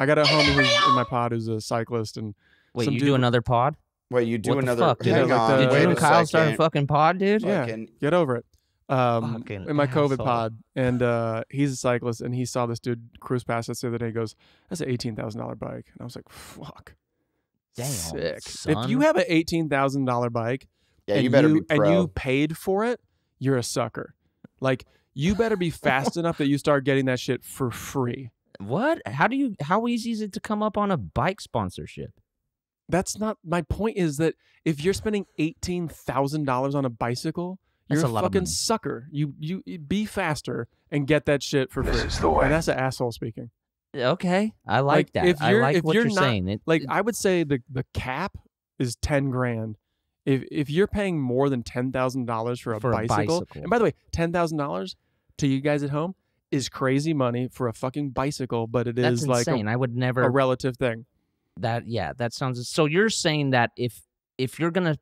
I got a homie who's in my pod who's a cyclist. And wait, you do another pod? Wait, you do another pod? Did you and Kyle start a fucking pod, dude? Yeah, get over it. Um, in my COVID pod. And uh, he's a cyclist. And he saw this dude cruise past us the other day. He goes, that's an eighteen thousand dollar bike. And I was like, fuck. Damn, sick. Son. If you have an eighteen thousand dollar bike, yeah, and you better you, be pro. and you paid for it, you're a sucker. Like you better be fast enough that you start getting that shit for free. What? How do you? How easy is it to come up on a bike sponsorship? That's not my point. Is that if you're spending eighteen thousand dollars on a bicycle, that's you're a, a fucking sucker. You you be faster and get that shit for free. This is the way. And that's an asshole speaking. Okay, I like, like that. If you're, I like if what you're, you're not, saying. It, like, it, I would say the the cap is ten grand. If if you're paying more than ten thousand dollars for, a, for bicycle, a bicycle, and by the way, ten thousand dollars to you guys at home is crazy money for a fucking bicycle, but it that's is insane. like a, I would never a relative thing. That yeah, that sounds. So you're saying that if if you're gonna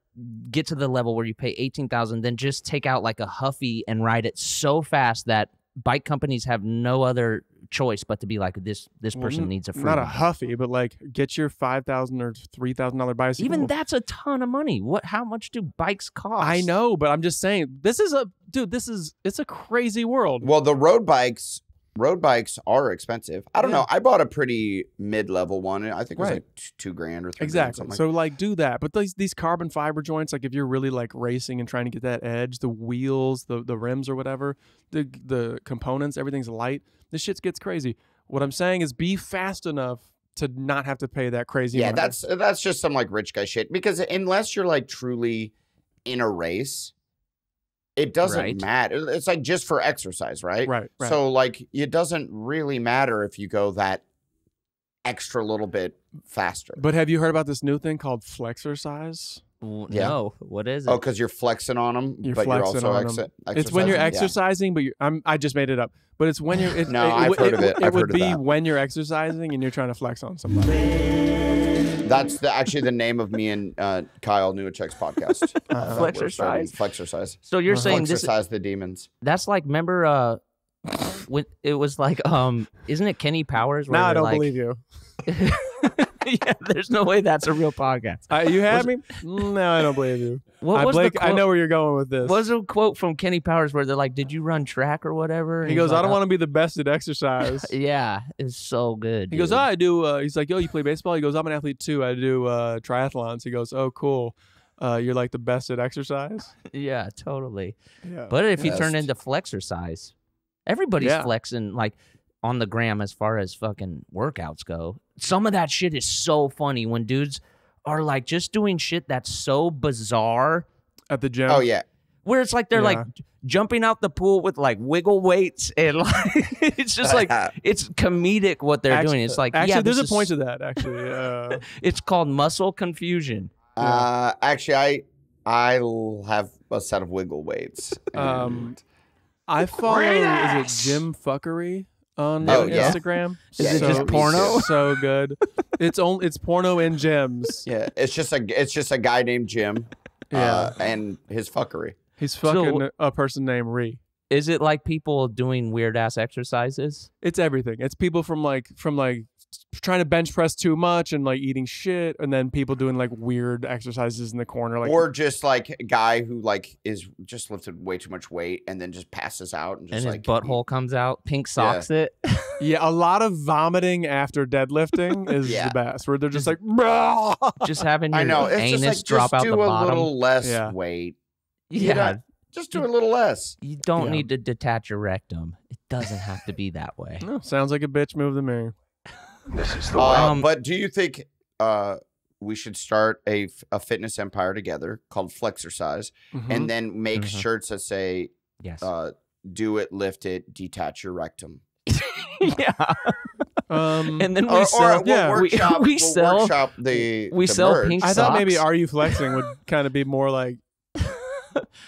get to the level where you pay eighteen thousand, then just take out like a Huffy and ride it so fast that bike companies have no other choice but to be like, this this person well, needs a free not one. a Huffy, but like get your five thousand or three thousand dollar bicycle. Even that's a ton of money. What how much do bikes cost? I know, but I'm just saying, this is a dude, this is it's a crazy world. Well, the road bikes road bikes are expensive. I don't yeah. know. I bought a pretty mid-level one. I think it was right. like two grand or three exactly. grand. Exactly. So like, like do that. But these these carbon fiber joints, like if you're really like racing and trying to get that edge, the wheels, the the rims or whatever, the the components, everything's light. This shit gets crazy. What I'm saying is, be fast enough to not have to pay that crazy. Yeah, amount. that's that's just some like rich guy shit. Because unless you're like truly in a race, it doesn't right. matter. It's like just for exercise, right? Right, right. So like it doesn't really matter if you go that extra little bit faster. But have you heard about this new thing called flexercise? No. Yeah. What is it? Oh, because you're flexing on them, you're but flexing you're also on them. It's when you're exercising, yeah. but you're, I'm, I just made it up. But it's when you're. It, no, it, I've it, heard it, of it. It I've would heard be of that. When you're exercising and you're trying to flex on somebody. That's the, actually the name of me and uh, Kyle Newacheck's podcast. Uh, Flexercise. Flexercise. So you're uh-huh. saying this is the demons. That's like remember uh, when it was like um, isn't it Kenny Powers? No, I don't like, believe you. Yeah, there's no way that's a real podcast. Uh, you had me? No, I don't believe you. What was I, Blake, the quote, I know where you're going with this. Was a quote from Kenny Powers where they're like, did you run track or whatever? And he goes, like, I don't oh. want to be the best at exercise. Yeah, it's so good. He dude. goes, oh, I do. Uh, he's like, yo, you play baseball? He goes, I'm an athlete too. I do uh, triathlons. He goes, oh, cool. Uh, you're like the best at exercise? Yeah, totally. Yeah. But if best. you turn into flexercise, everybody's yeah. flexing like on the gram as far as fucking workouts go. Some of that shit is so funny when dudes are like just doing shit that's so bizarre at the gym. Oh yeah, where it's like they're yeah. like jumping out the pool with like wiggle weights and like it's just like it's comedic what they're actually, doing. It's like actually yeah, there's a point to that actually. Uh, it's called muscle confusion. Uh, yeah. Actually, I I have a set of wiggle weights. Um, I follow is it Gym Fuckery? On oh, Instagram, yeah. is so, it just porno? So good. It's only it's porno and gyms. Yeah, it's just a it's just a guy named Jim, yeah, uh, and his fuckery. He's fucking so, a person named Ree. Is it like people doing weird ass exercises? It's everything. It's people from like from like trying to bench press too much and like eating shit, and then people doing like weird exercises in the corner, like or just like a guy who like is just lifted way too much weight and then just passes out and just and his like butthole comes out, pink socks yeah. it. Yeah, a lot of vomiting after deadlifting is yeah. the best. Where they're just, just like, just having your I know it's anus just like, drop just out do the a bottom. Little less yeah. weight. Yeah, you know, just do a little less. You don't yeah. need to detach your rectum. It doesn't have to be that way. No, sounds like a bitch move to me. This is the way. Um, but do you think uh, we should start a, a fitness empire together called Flexercise mm-hmm. and then make mm-hmm. shirts that say, yes. uh, do it, lift it, detach your rectum? Yeah. Um, and then we or, sell, or we'll yeah, workshop, we, we we'll sell, workshop the We the sell merch. Pink I socks. Thought maybe Are You Flexing would kind of be more like.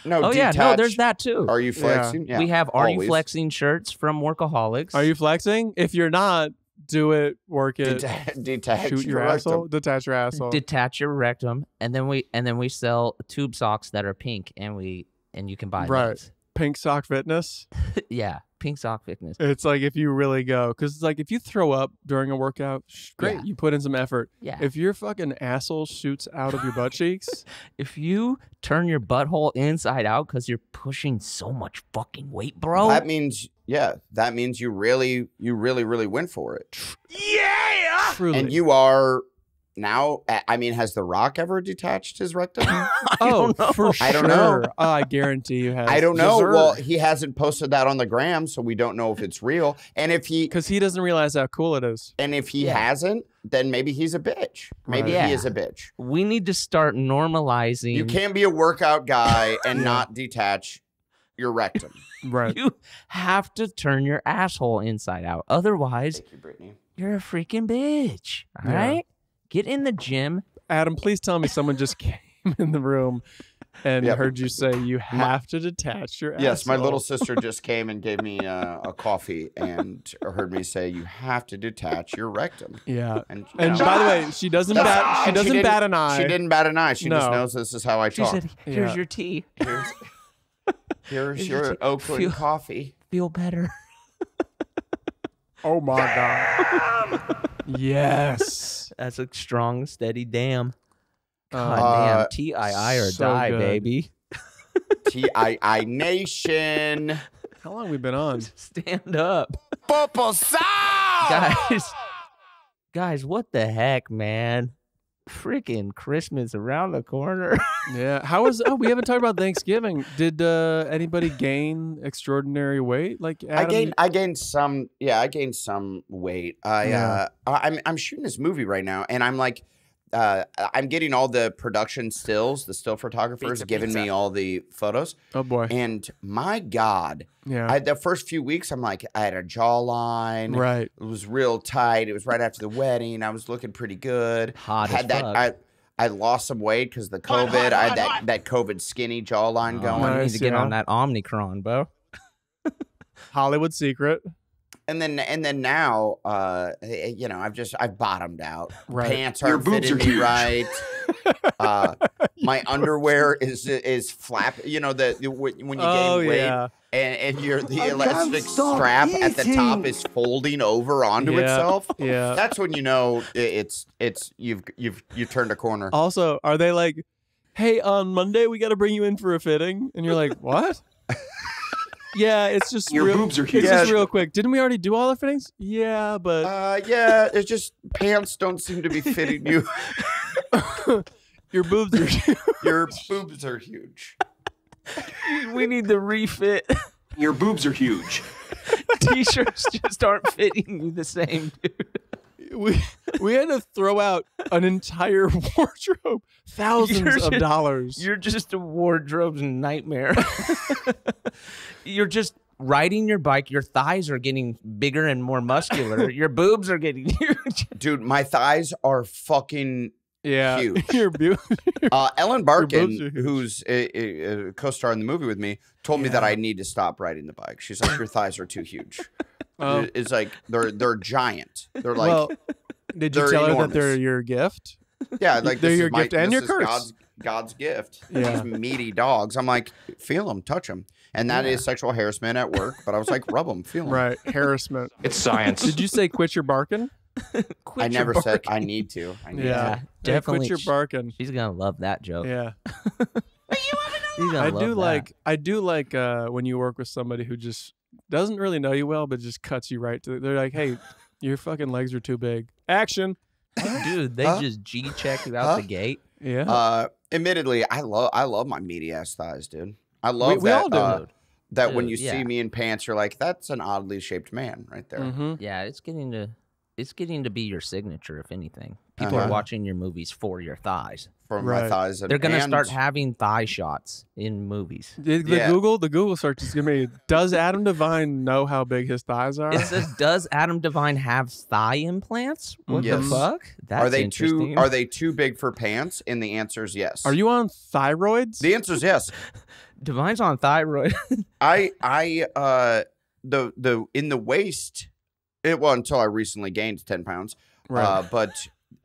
No, oh, detach. Yeah, no, there's that too. Are You Flexing? Yeah. Yeah. We have Are Always. You Flexing shirts from Workaholics. Are You Flexing? If you're not. Do it, work it, Deta detach shoot your, your asshole, detach your asshole, detach your rectum, and then we and then we sell tube socks that are pink, and we and you can buy right those. Pink sock fitness. Yeah, pink sock fitness. It's like if you really go, because it's like if you throw up during a workout, great, yeah. you put in some effort. Yeah. If your fucking asshole shoots out of your butt cheeks, if you turn your butthole inside out because you're pushing so much fucking weight, bro, that means. Yeah, that means you really, you really, really went for it. Yeah! Truly. And you are now, I mean, has The Rock ever detached his rectum? Oh, for sure. I don't know. Oh, I guarantee you have. I don't know. Deserved. Well, he hasn't posted that on the gram, so we don't know if it's real. And if he... Because he doesn't realize how cool it is. And if he yeah. hasn't, then maybe he's a bitch. Maybe right. he yeah. is a bitch. We need to start normalizing... You can't be a workout guy and not detach... your rectum. Right. You have to turn your asshole inside out. Otherwise, thank you, Brittany. You're a freaking bitch. All yeah. right? Get in the gym. Adam, please tell me someone just came in the room and yep. heard you say you have my, to detach your asshole. Yes, my little sister just came and gave me uh, a coffee and heard me say you have to detach your rectum. Yeah. And, and know, by the way, she doesn't bat she doesn't she bat an eye. She didn't bat an eye. She no. just knows this is how I she talk. She said, here's yeah. your tea. Here's Here's your Oakland feel, coffee. Feel better. Oh my damn! God. Yes. That's a strong, steady damn. God uh, damn. T I I or so die, good. Baby. T I I Nation. How long have we been on? Stand up. popo sound. Guys, guys, what the heck, man? Freaking Christmas around the corner. Yeah. How was, oh, we haven't talked about Thanksgiving. Did uh, anybody gain extraordinary weight? Like Adam, I gained, I gained some, yeah, I gained some weight. I, yeah. uh, I'm, I'm shooting this movie right now and I'm like, uh, I'm getting all the production stills, the still photographers pizza, giving pizza. me all the photos. Oh boy. And my God, yeah. I, the first few weeks I'm like, I had a jawline. Right. It was real tight. It was right after the wedding. I was looking pretty good. Hot had as that, fuck. I, I lost some weight because the COVID, hot, hot, I had that, hot. that COVID skinny jawline oh, going. I nice, need to get yeah. on that Omicron, bro. Hollywood secret. And then, and then now, uh, you know, I've just, I've bottomed out. Right. Pants aren't fitting me right. Uh, my underwear is, is flap. You know, the, the when you gain oh, weight yeah. and, and your, the I elastic strap eating. at the top is folding over onto yeah. itself. Yeah. That's when, you know, it's, it's, you've, you've, you've turned a corner. Also, are they like, hey, on Monday, we got to bring you in for a fitting. And you're like, what? Yeah, it's just your real, boobs are huge. It's yeah. just real quick. Didn't we already do all the fittings? Yeah, but uh, yeah, it's just pants don't seem to be fitting you. Your boobs are huge. Your boobs are huge. We need to refit. Your boobs are huge. T-shirts just aren't fitting you the same, dude. We we had to throw out an entire wardrobe, thousands you're of just, dollars. You're just a wardrobe's nightmare. You're just riding your bike. Your thighs are getting bigger and more muscular. Your boobs are getting huge. Dude, my thighs are fucking yeah. huge. You're beautiful. Uh, Ellen Barkin, who's a, a co-star in the movie with me, told yeah. me that I need to stop riding the bike. She's like, your thighs are too huge. Um, it's like, they're, they're giant. They're like, well, did you tell enormous. her that they're your gift? Yeah, like they're your gift my, and your curse. God's, God's gift. Yeah. These meaty dogs. I'm like, feel them, touch them, and that yeah. is sexual harassment at work. But I was like, rub them, feel them. Right, harassment. It's science. Did you say quit your barking? Quit I never barking. said I need to. I need yeah, to. definitely. Hey, quit your barking. She's gonna love that joke. Yeah. I do that. like. I do like uh, when you work with somebody who just doesn't really know you well, but just cuts you right to. The, they're like, hey, your fucking legs are too big. Action. Dude, they huh? just G-checked out huh? the gate. Yeah. Uh, admittedly, I love I love my meaty ass thighs, dude. I love we, we that. All do. Uh, that dude, when you yeah. see me in pants, you're like, that's an oddly shaped man right there. Mm-hmm. Yeah, it's getting to it's getting to be your signature, if anything. People uh-huh. are watching your movies for your thighs. For right. my thighs, and they're gonna and... start having thigh shots in movies. The, the yeah. Google, the Google search is gonna be: does Adam Devine know how big his thighs are? It says, "Does Adam Devine have thigh implants?" What yes. the fuck? That's are they too? Are they too big for pants? And the answer is yes. Are you on thyroids? The answer is yes. Devine's on thyroid. I I uh the the in the waist. It well until I recently gained ten pounds, right. uh, but.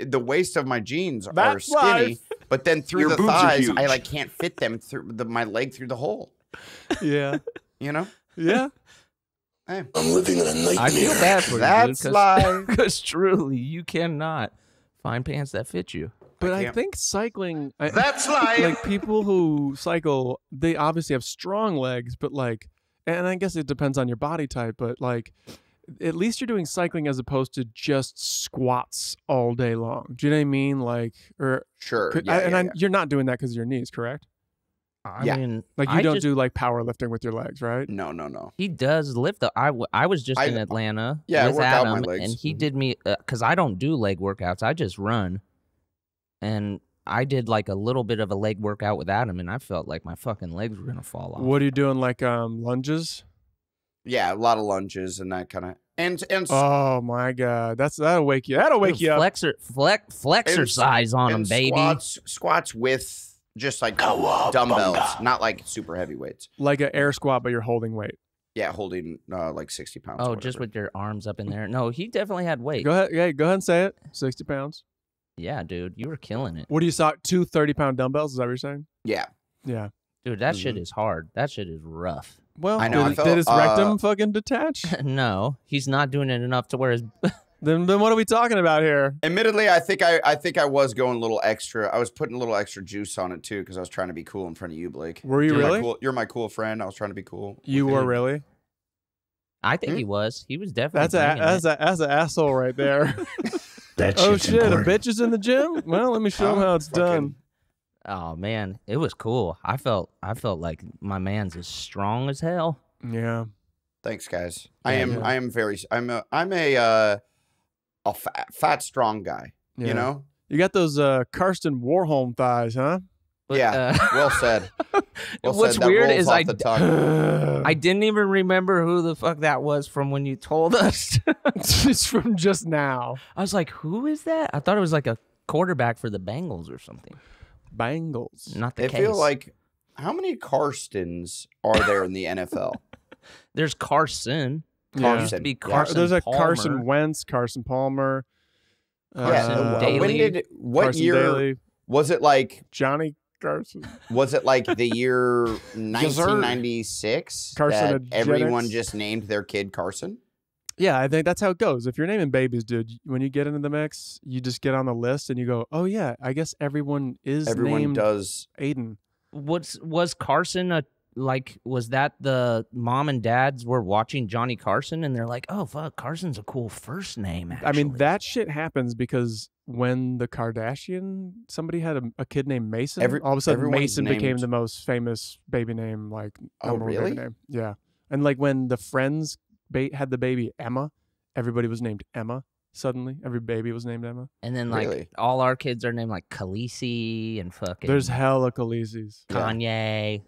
The waist of my jeans That's are skinny, life. but then through Your the thighs, I like can't fit them through the, my leg through the hole. Yeah, you know. Yeah. Hey. I'm living in a nightmare. I feel bad for you. That's life. Because truly, you cannot find pants that fit you. But I, I think cycling. I, That's life. Like people who cycle, they obviously have strong legs, but like, and I guess it depends on your body type, but like. At least you're doing cycling as opposed to just squats all day long. Do you know what I mean? Like, or sure, could, yeah, I, yeah, and I, yeah. you're not doing that because of your knees, correct? I yeah. mean, like you I don't just, do like powerlifting with your legs, right? No, no, no. He does lift. The, I, w I was just I, in Atlanta yeah, with I Adam, out my legs. and he did me because uh, I don't do leg workouts. I just run, and I did like a little bit of a leg workout with Adam, and I felt like my fucking legs were gonna fall off. What are you doing? Like um, lunges? Yeah, a lot of lunges and that kind of and and oh my god, that's that'll wake you that'll wake you flexor, up. Flex flexercise on them, baby. Squats, squats with just like Cowabunga. dumbbells, not like super heavy weights. Like an air squat, but you're holding weight. Yeah, holding uh, like sixty pounds. Oh, just with your arms up in there. No, he definitely had weight. Go ahead, yeah, go ahead and say it. Sixty pounds. Yeah, dude, you were killing it. What do you saw? Two thirty pound dumbbells? Is that what you're saying? Yeah, yeah, dude, that mm-hmm. shit is hard. That shit is rough. Well, I know, did, I felt, did his rectum uh, fucking detach? No, he's not doing it enough to where his. then, then what are we talking about here? Admittedly, I think I, I think I was going a little extra. I was putting a little extra juice on it too because I was trying to be cool in front of you, Blake. Were you you're really? My cool, you're my cool friend. I was trying to be cool. You were you. really? I think mm-hmm. he was. He was definitely. That's a that's, a that's an asshole right there. That oh shit! Important. A bitch is in the gym. Well, let me show him how it's fucking... done. Oh man, it was cool. I felt I felt like my man's as strong as hell. Yeah. Thanks, guys. Yeah, I am. Yeah. I am very. I'm a. I'm a. Uh, a fat, fat, strong guy. Yeah. You know. You got those uh, Karsten Warholm thighs, huh? But, yeah, uh, well said. Well what's said. Weird is I, I didn't even remember who the fuck that was from when you told us. It's from just now. I was like, who is that? I thought it was like a quarterback for the Bengals or something. Bengals. Not the I case. I feel like, how many Karstens are there in the N F L? There's Carson. Carson. Yeah. Used to be Carson yeah. There's a Palmer. Carson Wentz, Carson Palmer. Carson uh, Daly. When did, what Carson year Daly. Was it like? Johnny Carson. Was it like the year nineteen ninety-six that everyone just named their kid Carson? Yeah, I think that's how it goes. If you're naming babies, dude, when you get into the mix, you just get on the list and you go, oh, yeah, I guess everyone is everyone named does. Aiden. What's, was Carson a, like, was that the mom and dads were watching Johnny Carson and they're like, oh, fuck, Carson's a cool first name, actually. I mean, that shit happens because... When the Kardashian, somebody had a, a kid named Mason. Every, all of a sudden, Mason named... became the most famous baby name. Like, oh really? Name. Yeah, and like when the Friends ba had the baby Emma, everybody was named Emma. Suddenly, every baby was named Emma. And then like really? all our kids are named like Khaleesi and fucking. There's hella Khaleesi's. Kanye.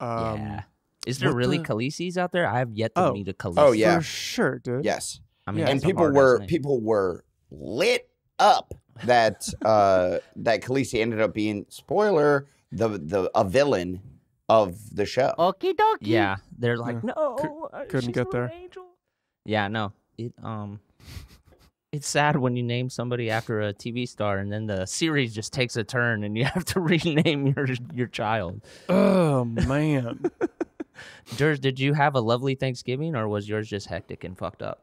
Um, yeah. Is there really the... Khaleesi's out there? I have yet to oh. meet a Khaleesi. Oh yeah, for sure, dude. Yes. I mean, yeah. and people were name. people were lit. Up that uh, that Khaleesi ended up being spoiler the the a villain of the show. Okie dokie. Yeah, they're like yeah. no, C couldn't she's get there. Angel. Yeah, no. It um, it's sad when you name somebody after a T V star and then the series just takes a turn and you have to rename your your child. Oh man, Durs, did you have a lovely Thanksgiving or was yours just hectic and fucked up?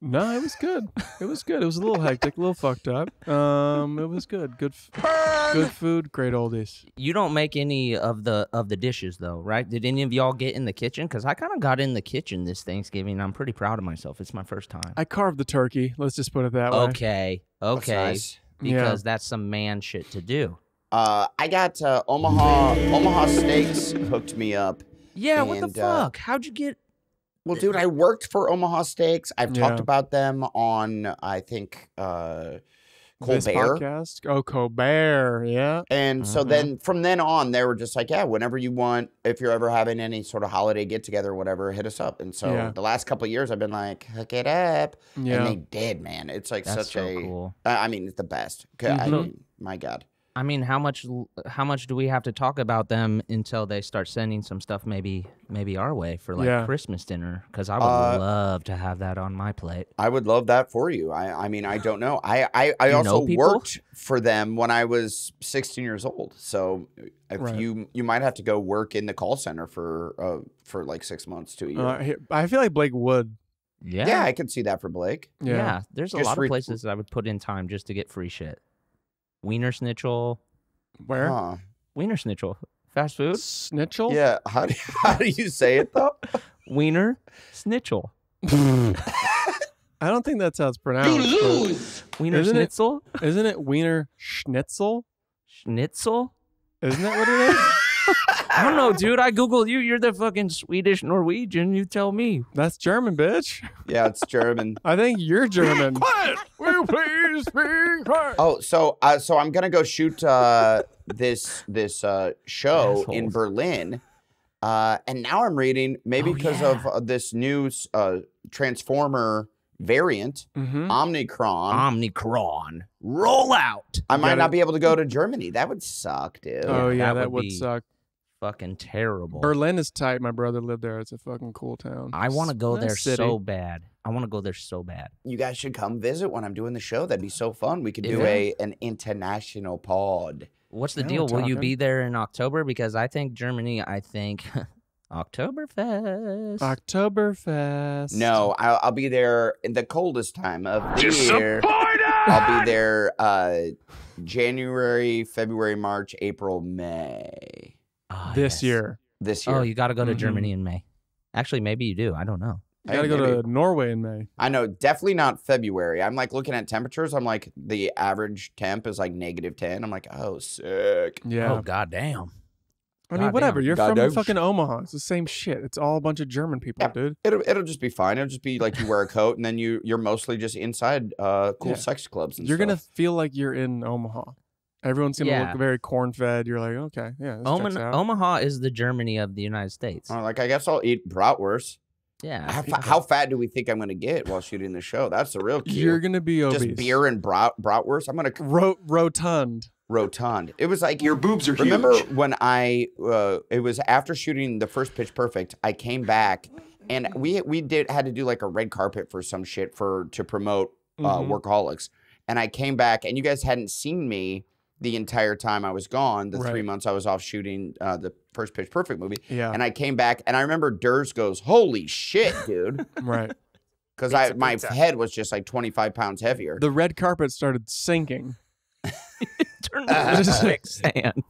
No, it was good. It was good. It was a little hectic, a little fucked up. Um, it was good. Good, f good food, great oldies. You don't make any of the of the dishes though, right? Did any of y'all get in the kitchen? Because I kind of got in the kitchen this Thanksgiving. I'm pretty proud of myself. It's my first time. I carved the turkey. Let's just put it that way. Okay, okay, that's nice. Because yeah. that's some man shit to do. Uh, I got uh, Omaha Omaha Steaks hooked me up. Yeah, and, what the fuck? Uh, How'd you get? Well, dude, I worked for Omaha Steaks. I've yeah. talked about them on, I think, uh, Colbert. This podcast? Oh, Colbert, yeah. And mm-hmm. so then, from then on, they were just like, yeah, whenever you want, if you're ever having any sort of holiday get-together or whatever, hit us up. And so yeah. the last couple of years, I've been like, hook it up. Yeah. And they did, man. It's like That's such so a, cool. I mean, it's the best. Mm-hmm. I mean, my God. I mean, how much how much do we have to talk about them until they start sending some stuff maybe maybe our way for like yeah. Christmas dinner? Because I would uh, love to have that on my plate. I would love that for you. I, I mean, I don't know. I, I, I also worked for them when I was sixteen years old. So if right. you you might have to go work in the call center for uh, for like six months to a year. Uh, I feel like Blake would. Yeah. Yeah, I could see that for Blake. Yeah, yeah there's a just lot of places that I would put in time just to get free shit. Wiener Schnitzel. Where? Huh. Wiener Schnitzel. Fast food? Schnitzel? Yeah. How do, how do you say it, though? Wiener Schnitzel. I don't think that sounds pronounced. You lose. Wiener isn't Schnitzel? It, isn't it Wiener Schnitzel? Schnitzel? Isn't that what it is? I don't know, dude. I Googled you. You're the fucking Swedish Norwegian. You tell me. That's German, bitch. Yeah, it's German. I think you're German. Quiet! Will you please be quiet? Oh, so uh, so I'm gonna go shoot uh, this this uh, show Assholes. in Berlin, uh, and now I'm reading maybe oh, because yeah. of uh, this new uh, Transformer variant, mm-hmm. Omicron. Omicron. Roll out. I might not be able to go to Germany. That would suck, dude. Oh yeah, that, that would, would suck. Fucking terrible. Berlin is tight. My brother lived there. It's a fucking cool town. I want to go nice there city. so bad. I want to go there so bad. You guys should come visit when I'm doing the show. That'd be so fun. We could do yeah. a an international pod. What's the now deal? Will you be there in October? Because I think Germany, I think Oktoberfest. Oktoberfest. No, I'll, I'll be there in the coldest time of the year. I'll be there uh, January, February, March, April, May. Oh, this yes. year. This year. Oh, you got to go to mm-hmm. Germany in May. Actually, maybe you do. I don't know. You gotta hey, go maybe. to Norway in May. I know, definitely not February. I'm like looking at temperatures. I'm like, the average temp is like negative ten. I'm like, oh, sick. Yeah. Oh, goddamn. I mean, God whatever. Damn. You're God from damn. fucking Omaha. It's the same shit. It's all a bunch of German people, yeah, dude. It'll it'll just be fine. It'll just be like you wear a coat and then you you're mostly just inside uh, cool yeah. sex clubs. And you're stuff. gonna feel like you're in Omaha. Everyone's gonna yeah. look very corn fed. You're like, okay, yeah. This Oman out. Omaha is the Germany of the United States. Oh, like I guess I'll eat bratwurst. Yeah. How, fa how fat do we think I'm gonna get while shooting the show? That's the real key. You're gonna be obese. Just beer and brat bratwurst. I'm gonna Ro rotund. Rotund. It was like your boobs are remember huge. Remember when I? Uh, it was after shooting the first Pitch Perfect. I came back, and we we did had to do like a red carpet for some shit for to promote uh, mm-hmm. Workaholics. And I came back, and you guys hadn't seen me the entire time I was gone. The right. three months I was off shooting uh, the first Pitch Perfect movie. Yeah. And I came back, and I remember Durs goes, "Holy shit, dude!" Right. Because I my pizza. head was just like twenty-five pounds heavier. The red carpet started sinking. Turned uh, just like sand.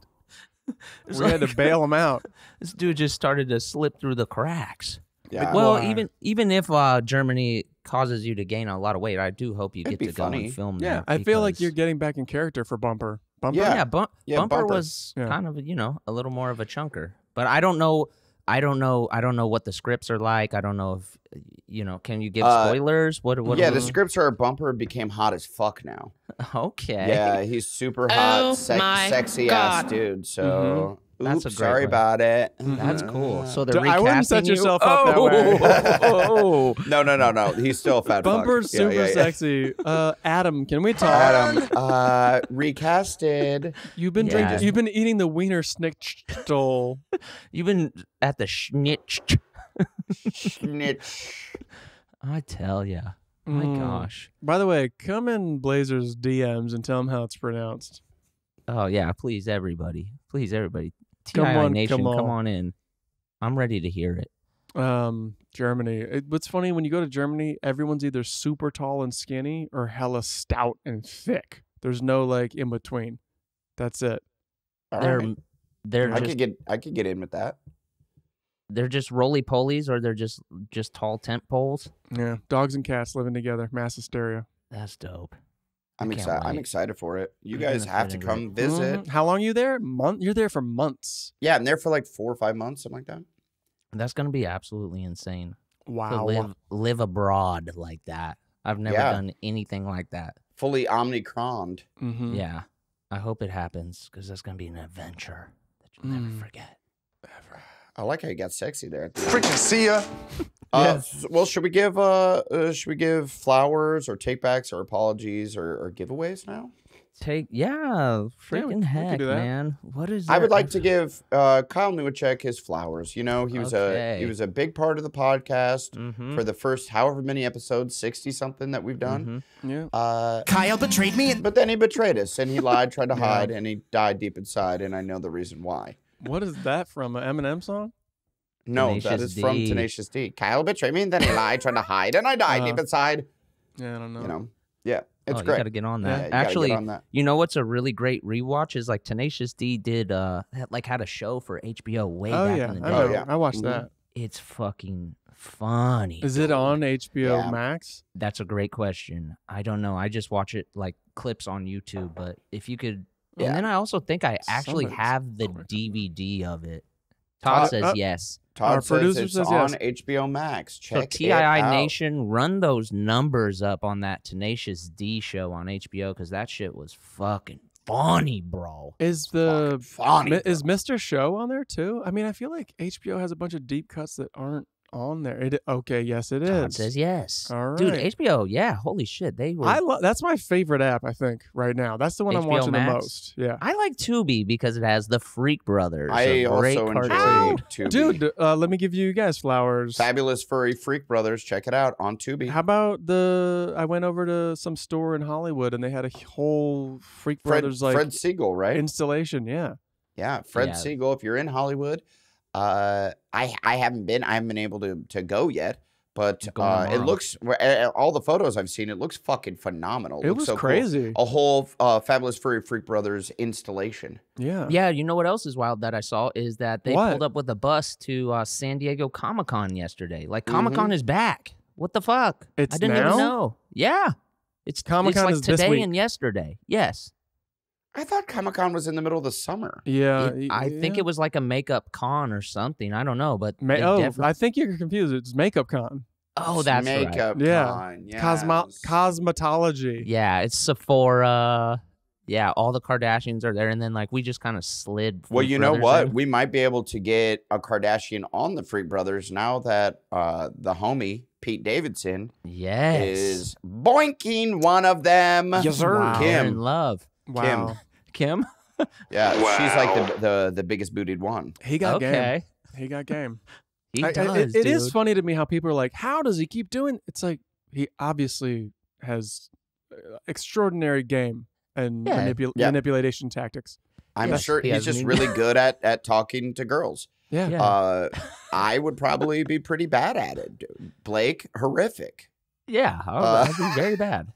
We like, had to bail him out. This dude just started to slip through the cracks. Yeah. Well, Why? even even if uh, Germany causes you to gain a lot of weight, I do hope you It'd get to funny. go and film. Yeah, I feel like you're getting back in character for Bumper. Bumper, yeah, yeah, bu yeah Bumper, Bumper was yeah. kind of you know a little more of a chunker. But I don't know, I don't know, I don't know what the scripts are like. I don't know if you know. Can you give uh, spoilers? What? what yeah, the scripts are. Bumper became hot as fuck now. Okay. Yeah, he's super hot, oh sex, sexy God. ass dude. So, mm-hmm. That's oops, a sorry one. about it. Mm-hmm. That's cool. So they're recasting I wouldn't set yourself you? up oh. that way. Oh. no, no, no, no. He's still a fat Bumper's fuck. super yeah, yeah, yeah. sexy. Uh, Adam, can we talk? Adam, uh, recasted. You've been yeah. drinking. You've been eating the Wiener Schnitzel. You've been at the Schnitzel. Schnitzel. I tell ya. Oh my mm. gosh. By the way, come in Blazer's D Ms and tell them how it's pronounced. Oh, yeah. Please, everybody. Please, everybody. T I I Nation, come on. come on in. I'm ready to hear it. Um, Germany. It, what's funny, when you go to Germany, everyone's either super tall and skinny or hella stout and thick. There's no, like, in between. That's it. All they're, right. they're I, just, could get, I could get in with that. They're just roly-polies, or they're just just tall tent poles. Yeah, dogs and cats living together, mass hysteria. That's dope. I'm excited. I'm excited for it. You I'm guys have to come it. visit. Mm-hmm. How long are you there? Month? You're there for months. Yeah, I'm there for like four or five months, something like that. That's gonna be absolutely insane. Wow. To live live abroad like that. I've never yeah. done anything like that. Fully omnicroned. Mm-hmm. Yeah. I hope it happens because that's gonna be an adventure that you'll mm. never forget. Ever. I like how you got sexy there. Freaking see ya. Uh, yes. Well, should we give uh, uh, should we give flowers or takebacks or apologies or, or giveaways now? Take yeah, freaking yeah, heck, man. What is? I would like to give uh, Kyle Newacheck his flowers. You know, he was okay. a he was a big part of the podcast mm-hmm. for the first however many episodes, sixty something that we've done. Mm-hmm. Yeah. Uh, Kyle betrayed me, but then he betrayed us, and he lied, tried to hide, yeah. and he died deep inside, and I know the reason why. What is that from? An Eminem song? No, Tenacious that is D. from Tenacious D. Kyle betrayed me, and then he lied, trying to hide, and I died uh, deep inside. Yeah, I don't know. You know, yeah, it's oh, great. You gotta get on that. Yeah, Actually, on that. you know what's a really great rewatch is like Tenacious D did, uh, like had a show for H B O way oh, back yeah. in the day. Oh yeah, I watched that. It's fucking funny. Is it on H B O yeah. Max? That's a great question. I don't know. I just watch it like clips on YouTube, but if you could. Yeah. And then I also think I actually Somebody's have the D V D of it. Todd, Todd says uh, yes. Todd Our says producer it's says on yes. H B O Max. Check so T I I Nation, run those numbers up on that Tenacious D show on H B O because that shit was fucking funny, bro. Is the funny, bro. Is Mister Show on there too? I mean, I feel like H B O has a bunch of deep cuts that aren't on there. It okay, yes, it is. Todd says yes. All right, dude. H B O, yeah. Holy shit, they were. I love. That's my favorite app. I think right now, that's the one H B O I'm watching Max. the most. Yeah, I like Tubi because it has the Freak Brothers. I also enjoyed Tubi. Dude, uh, let me give you guys flowers. Fabulous Furry Freak Brothers. Check it out on Tubi. How about the? I went over to some store in Hollywood and they had a whole Freak Fred, Brothers like Fred Siegel, right? Installation. Yeah. Yeah, Fred yeah. Siegel. If you're in Hollywood. Uh, I I haven't been I haven't been able to to go yet, But uh, it looks, all the photos I've seen, it looks fucking phenomenal. It, it looks was so crazy. Cool. A whole uh, Fabulous Furry Freak Brothers installation. Yeah. Yeah, you know what else is wild that I saw is that they what? pulled up with a bus to uh, San Diego Comic-Con yesterday. Like, Comic-Con mm-hmm. is back. What the fuck? It's I didn't now? even know. Yeah. It's Comic-Con like today this week. and yesterday. Yes. I thought Comic-Con was in the middle of the summer. Yeah. It, I yeah. think it was like a makeup con or something. I don't know, but... Ma oh, I think you're confused. It's makeup con. Oh, that's makeup right. con. Yeah. Yes. Cosmo cosmetology. Yeah, it's Sephora. Yeah, all the Kardashians are there. And then, like, we just kind of slid. Well, you know what? In. We might be able to get a Kardashian on the Freak Brothers now that uh, the homie... Pete Davidson yes. is boinking one of them. Yes, sir. Wow. Kim. In love. Wow. Kim. Kim? Yeah, wow. She's like the, the the biggest booted one. He got okay. game. He got game. he I, does, I, it, it is funny to me how people are like, how does he keep doing? It's like, he obviously has extraordinary game and yeah. manipula yeah. manipulation tactics. I'm yes, sure he he's just mean. really good at, at talking to girls. Yeah, yeah. Uh, I would probably be pretty bad at it, dude. Blake, horrific. Yeah, I uh, would be very bad.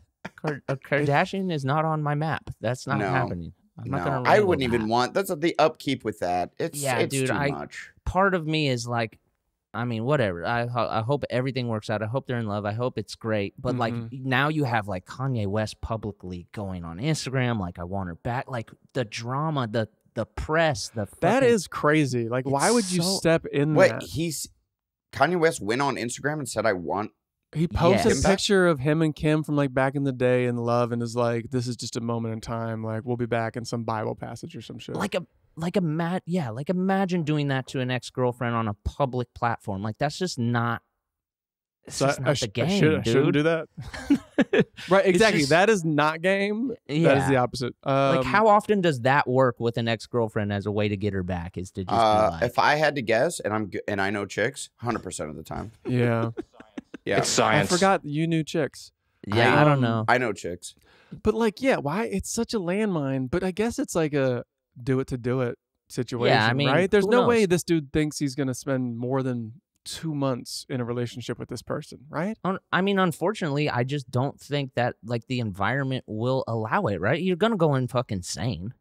A Kardashian is not on my map. That's not no, happening. I'm no, not gonna I wouldn't even that. want. That's the upkeep with that. It's yeah, it's dude. Too I, much. Part of me is like, I mean, whatever. I I hope everything works out. I hope they're in love. I hope it's great. But mm-hmm. like now you have like Kanye West publicly going on Instagram, like I want her back. Like the drama, the. The press, the fucking, that is crazy. Like, why would you so, step in wait, that? Wait, he's Kanye West went on Instagram and said, "I want." He posts yes. a picture of him and Kim from like back in the day in love, and is like, "This is just a moment in time. Like, we'll be back in some Bible passage or some shit." Like a, like a mad, yeah. Like, imagine doing that to an ex-girlfriend on a public platform. Like, that's just not. So just I, not I, the game, I, should, I shouldn't do that. Right, exactly. Just, that is not game. Yeah. That is the opposite. Um, like, how often does that work with an ex-girlfriend as a way to get her back? Is to just uh, be like, if I had to guess, and I'm and I know chicks, one hundred percent of the time. Yeah, yeah. It's science. I forgot you knew chicks. Yeah, I, um, I don't know. I know chicks, but like, yeah, why? It's such a landmine. But I guess it's like a do it to do it situation, yeah, I mean, right? There's no knows? way this dude thinks he's gonna spend more than. two months in a relationship with this person, right? I mean, unfortunately, I just don't think that, like, the environment will allow it, right? You're going to go in fucking insane.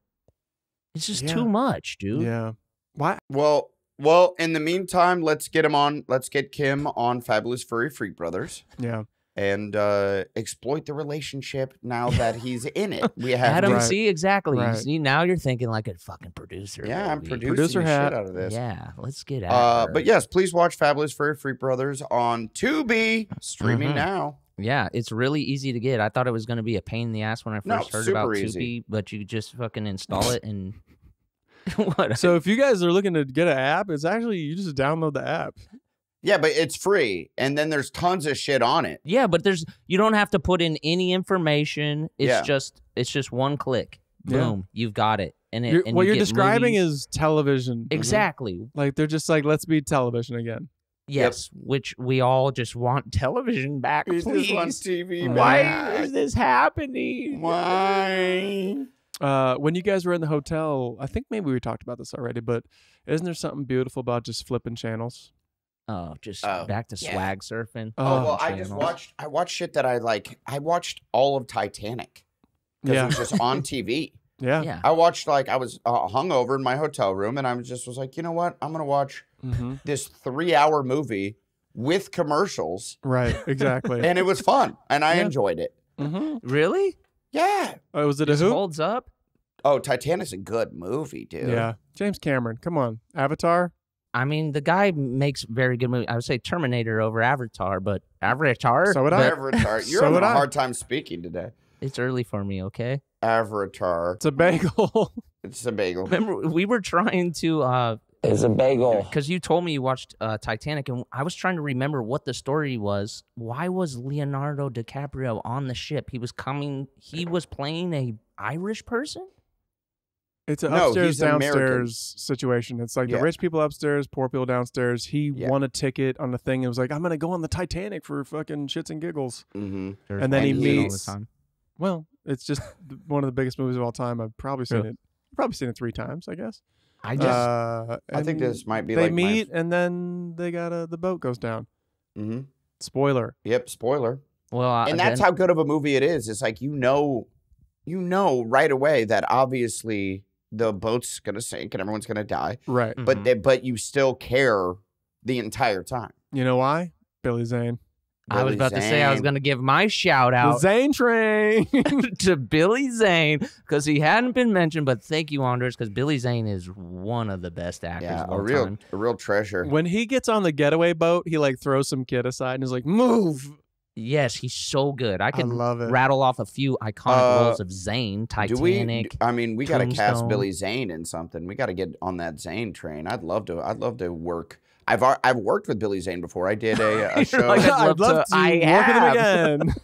It's just yeah. too much, dude. Yeah. Why? Well, well, in the meantime, let's get him on. Let's get Kim on Fabulous Furry Freak Brothers. Yeah. And uh, exploit the relationship now that he's in it. We have Adam, right. see, exactly. Right. You see, now you're thinking like a fucking producer. Yeah, baby. I'm producing producer hat. shit out of this. Yeah, let's get out uh, of it. But yes, please watch Fabulous Furry Freak Brothers on Tubi, streaming mm-hmm. now. Yeah, it's really easy to get. I thought it was going to be a pain in the ass when I first no, heard about Tubi, easy. but you just fucking install it and... what? So if you guys are looking to get an app, it's actually, you just download the app. Yeah, but it's free, and then there's tons of shit on it. Yeah, but there's you don't have to put in any information. It's yeah. just it's just one click. Boom, yeah. you've got it. And, it, you're, and what you you're describing movies. is television. Exactly. Mm-hmm. Like they're just like, let's be television again. Yes, yep. which we all just want television back. Please, please. Want T V. Why back. is this happening? Why? Uh, when you guys were in the hotel, I think maybe we talked about this already, but isn't there something beautiful about just flipping channels? Oh, just oh, back to yeah. swag surfing. Oh, well, I just watched, I watched shit that I like. I watched all of Titanic because yeah. it was just on T V. Yeah. yeah. I watched, like, I was uh, hungover in my hotel room, and I just was like, you know what? I'm going to watch mm-hmm. this three-hour movie with commercials. Right, exactly. And it was fun, and I yeah. enjoyed it. Mm-hmm. Really? Yeah. Oh, was it a hoop? Holds up? Oh, Titanic's a good movie, dude. Yeah. James Cameron, come on. Avatar? I mean, the guy makes very good movies. I would say Terminator over Avatar, but Avatar? So would I. Avatar. You're so having a I. hard time speaking today. It's early for me, okay? Avatar. It's a bagel. It's a bagel. Remember, we were trying to... Uh, it's a bagel. Because you told me you watched uh, Titanic, and I was trying to remember what the story was. Why was Leonardo DiCaprio on the ship? He was coming... He was playing a Irish person? It's an no, upstairs, downstairs American. situation. It's like yeah. the rich people upstairs, poor people downstairs. He yeah. won a ticket on the thing and was like, I'm going to go on the Titanic for fucking shits and giggles. Mm-hmm. And then he meets... All the time. Well, it's just one of the biggest movies of all time. I've probably seen yeah. it. probably seen it three times, I guess. I just... Uh, I think this might be they like... They meet my... and then they got a, the boat goes down. Mm-hmm. Spoiler. Yep, spoiler. Well, uh, and that's then... how good of a movie it is. It's like, you know, you know right away that obviously the boat's gonna sink and everyone's gonna die. Right. Mm-hmm. But they, but you still care the entire time. You know why? Billy Zane. Billy I was about Zane. to say I was going to give my shout out. The Zane train. To Billy Zane, because he hadn't been mentioned, but thank you, Anders, because Billy Zane is one of the best actors. Yeah, of all a real, time. a real treasure. When he gets on the getaway boat, he like throws some kid aside and is like, "Move." Yes, he's so good. I can I love it. rattle off a few iconic uh, roles of Zane, Titanic. Do we, I mean, we got to cast Billy Zane in something. We got to get on that Zane train. I'd love to. I'd love to work. I've I've worked with Billy Zane before. I did a, a show. Like, I'd love, I'd love to, to I work have. with him again.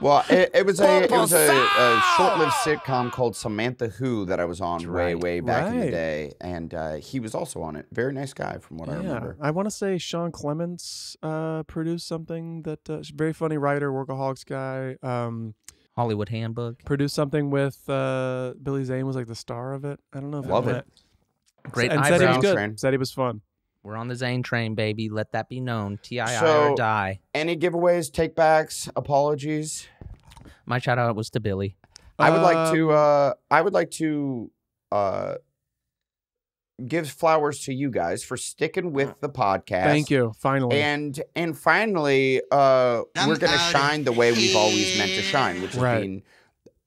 Well, it, it was a it was a, a short-lived sitcom called Samantha Who that I was on right. way way back right. in the day, and uh, he was also on it. Very nice guy, from what yeah. I remember. I want to say Sean Clements uh, produced something that uh, very funny writer, Workaholics guy. Um, Hollywood Handbook produced something with uh, Billy Zane was like the star of it. I don't know. If Love it. it. Great and said he was good. Train. Said he was fun. We're on the Zane train, baby. Let that be known. T I I so, or die. Any giveaways, takebacks, apologies? My shout out was to Billy. I would um, like to. Uh, I would like to uh, give flowers to you guys for sticking with the podcast. Thank you. Finally, and and finally, uh, we're going to shine the way we've always meant to shine, which has right. been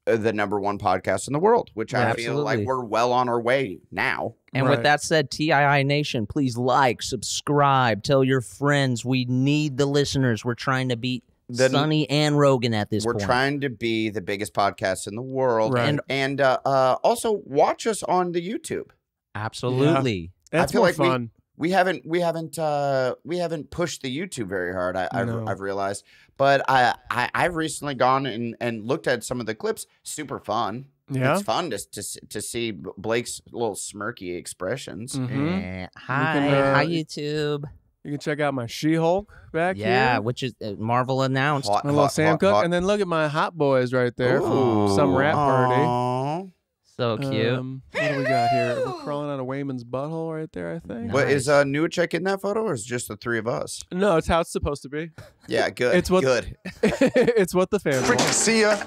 the number one podcast in the world, which yeah, I feel absolutely. like we're well on our way now. And right. with that said, T I I Nation, please like, subscribe, tell your friends. We need the listeners. We're trying to beat the, Sonny and Rogan at this we're point. We're trying to be the biggest podcast in the world. Right. And, and uh, uh, also watch us on the YouTube. Absolutely. Yeah. That's I feel more like fun. We, we haven't we haven't uh, we haven't pushed the YouTube very hard. I, I've, no. I've realized. But I, I, I've recently gone and, and looked at some of the clips. Super fun. Yeah. It's fun to, to, to see Blake's little smirky expressions. Mm-hmm. uh, hi, you can, uh, hi, YouTube. You can check out my She Hulk back yeah, here. Yeah, which is uh, Marvel announced. Hot, my hot, little Sam hot, Cook. Hot. And then look at my hot boys right there. Ooh. From some rap party. So cute. Um, what do we got here? We're crawling out of Wayman's butthole right there, I think. Nice. But is uh, Newacheck in that photo, or is it just the three of us? No, it's how it's supposed to be. Yeah, good. It's what, good. It's what the fans want. See ya.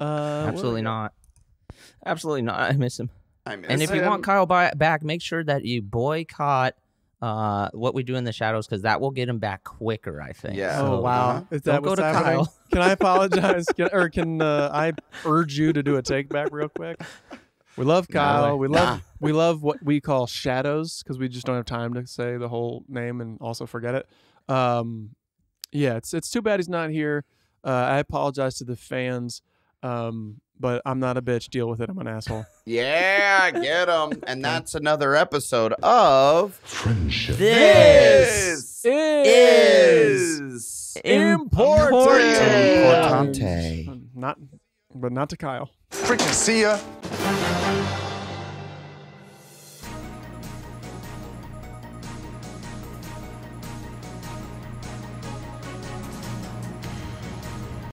Uh, Absolutely not. Absolutely not. I miss him. I miss and if him. you want Kyle back, make sure that you boycott uh, What We Do in the Shadows, because that will get him back quicker, I think. Yeah. So, oh, wow. Uh, Is that don't go to happening? Kyle. Can I apologize? Can, or can uh, I urge you to do a take back real quick? We love Kyle. No, we love nah. we love what we call Shadows, because we just don't have time to say the whole name and also forget it. Um, yeah, it's, it's too bad he's not here. Uh, I apologize to the fans. Um, But I'm not a bitch. Deal with it. I'm an asshole. Yeah, get him. And that's another episode of Friendship. This, this is, is important. Importante. Not, but not to Kyle. Freaking see ya.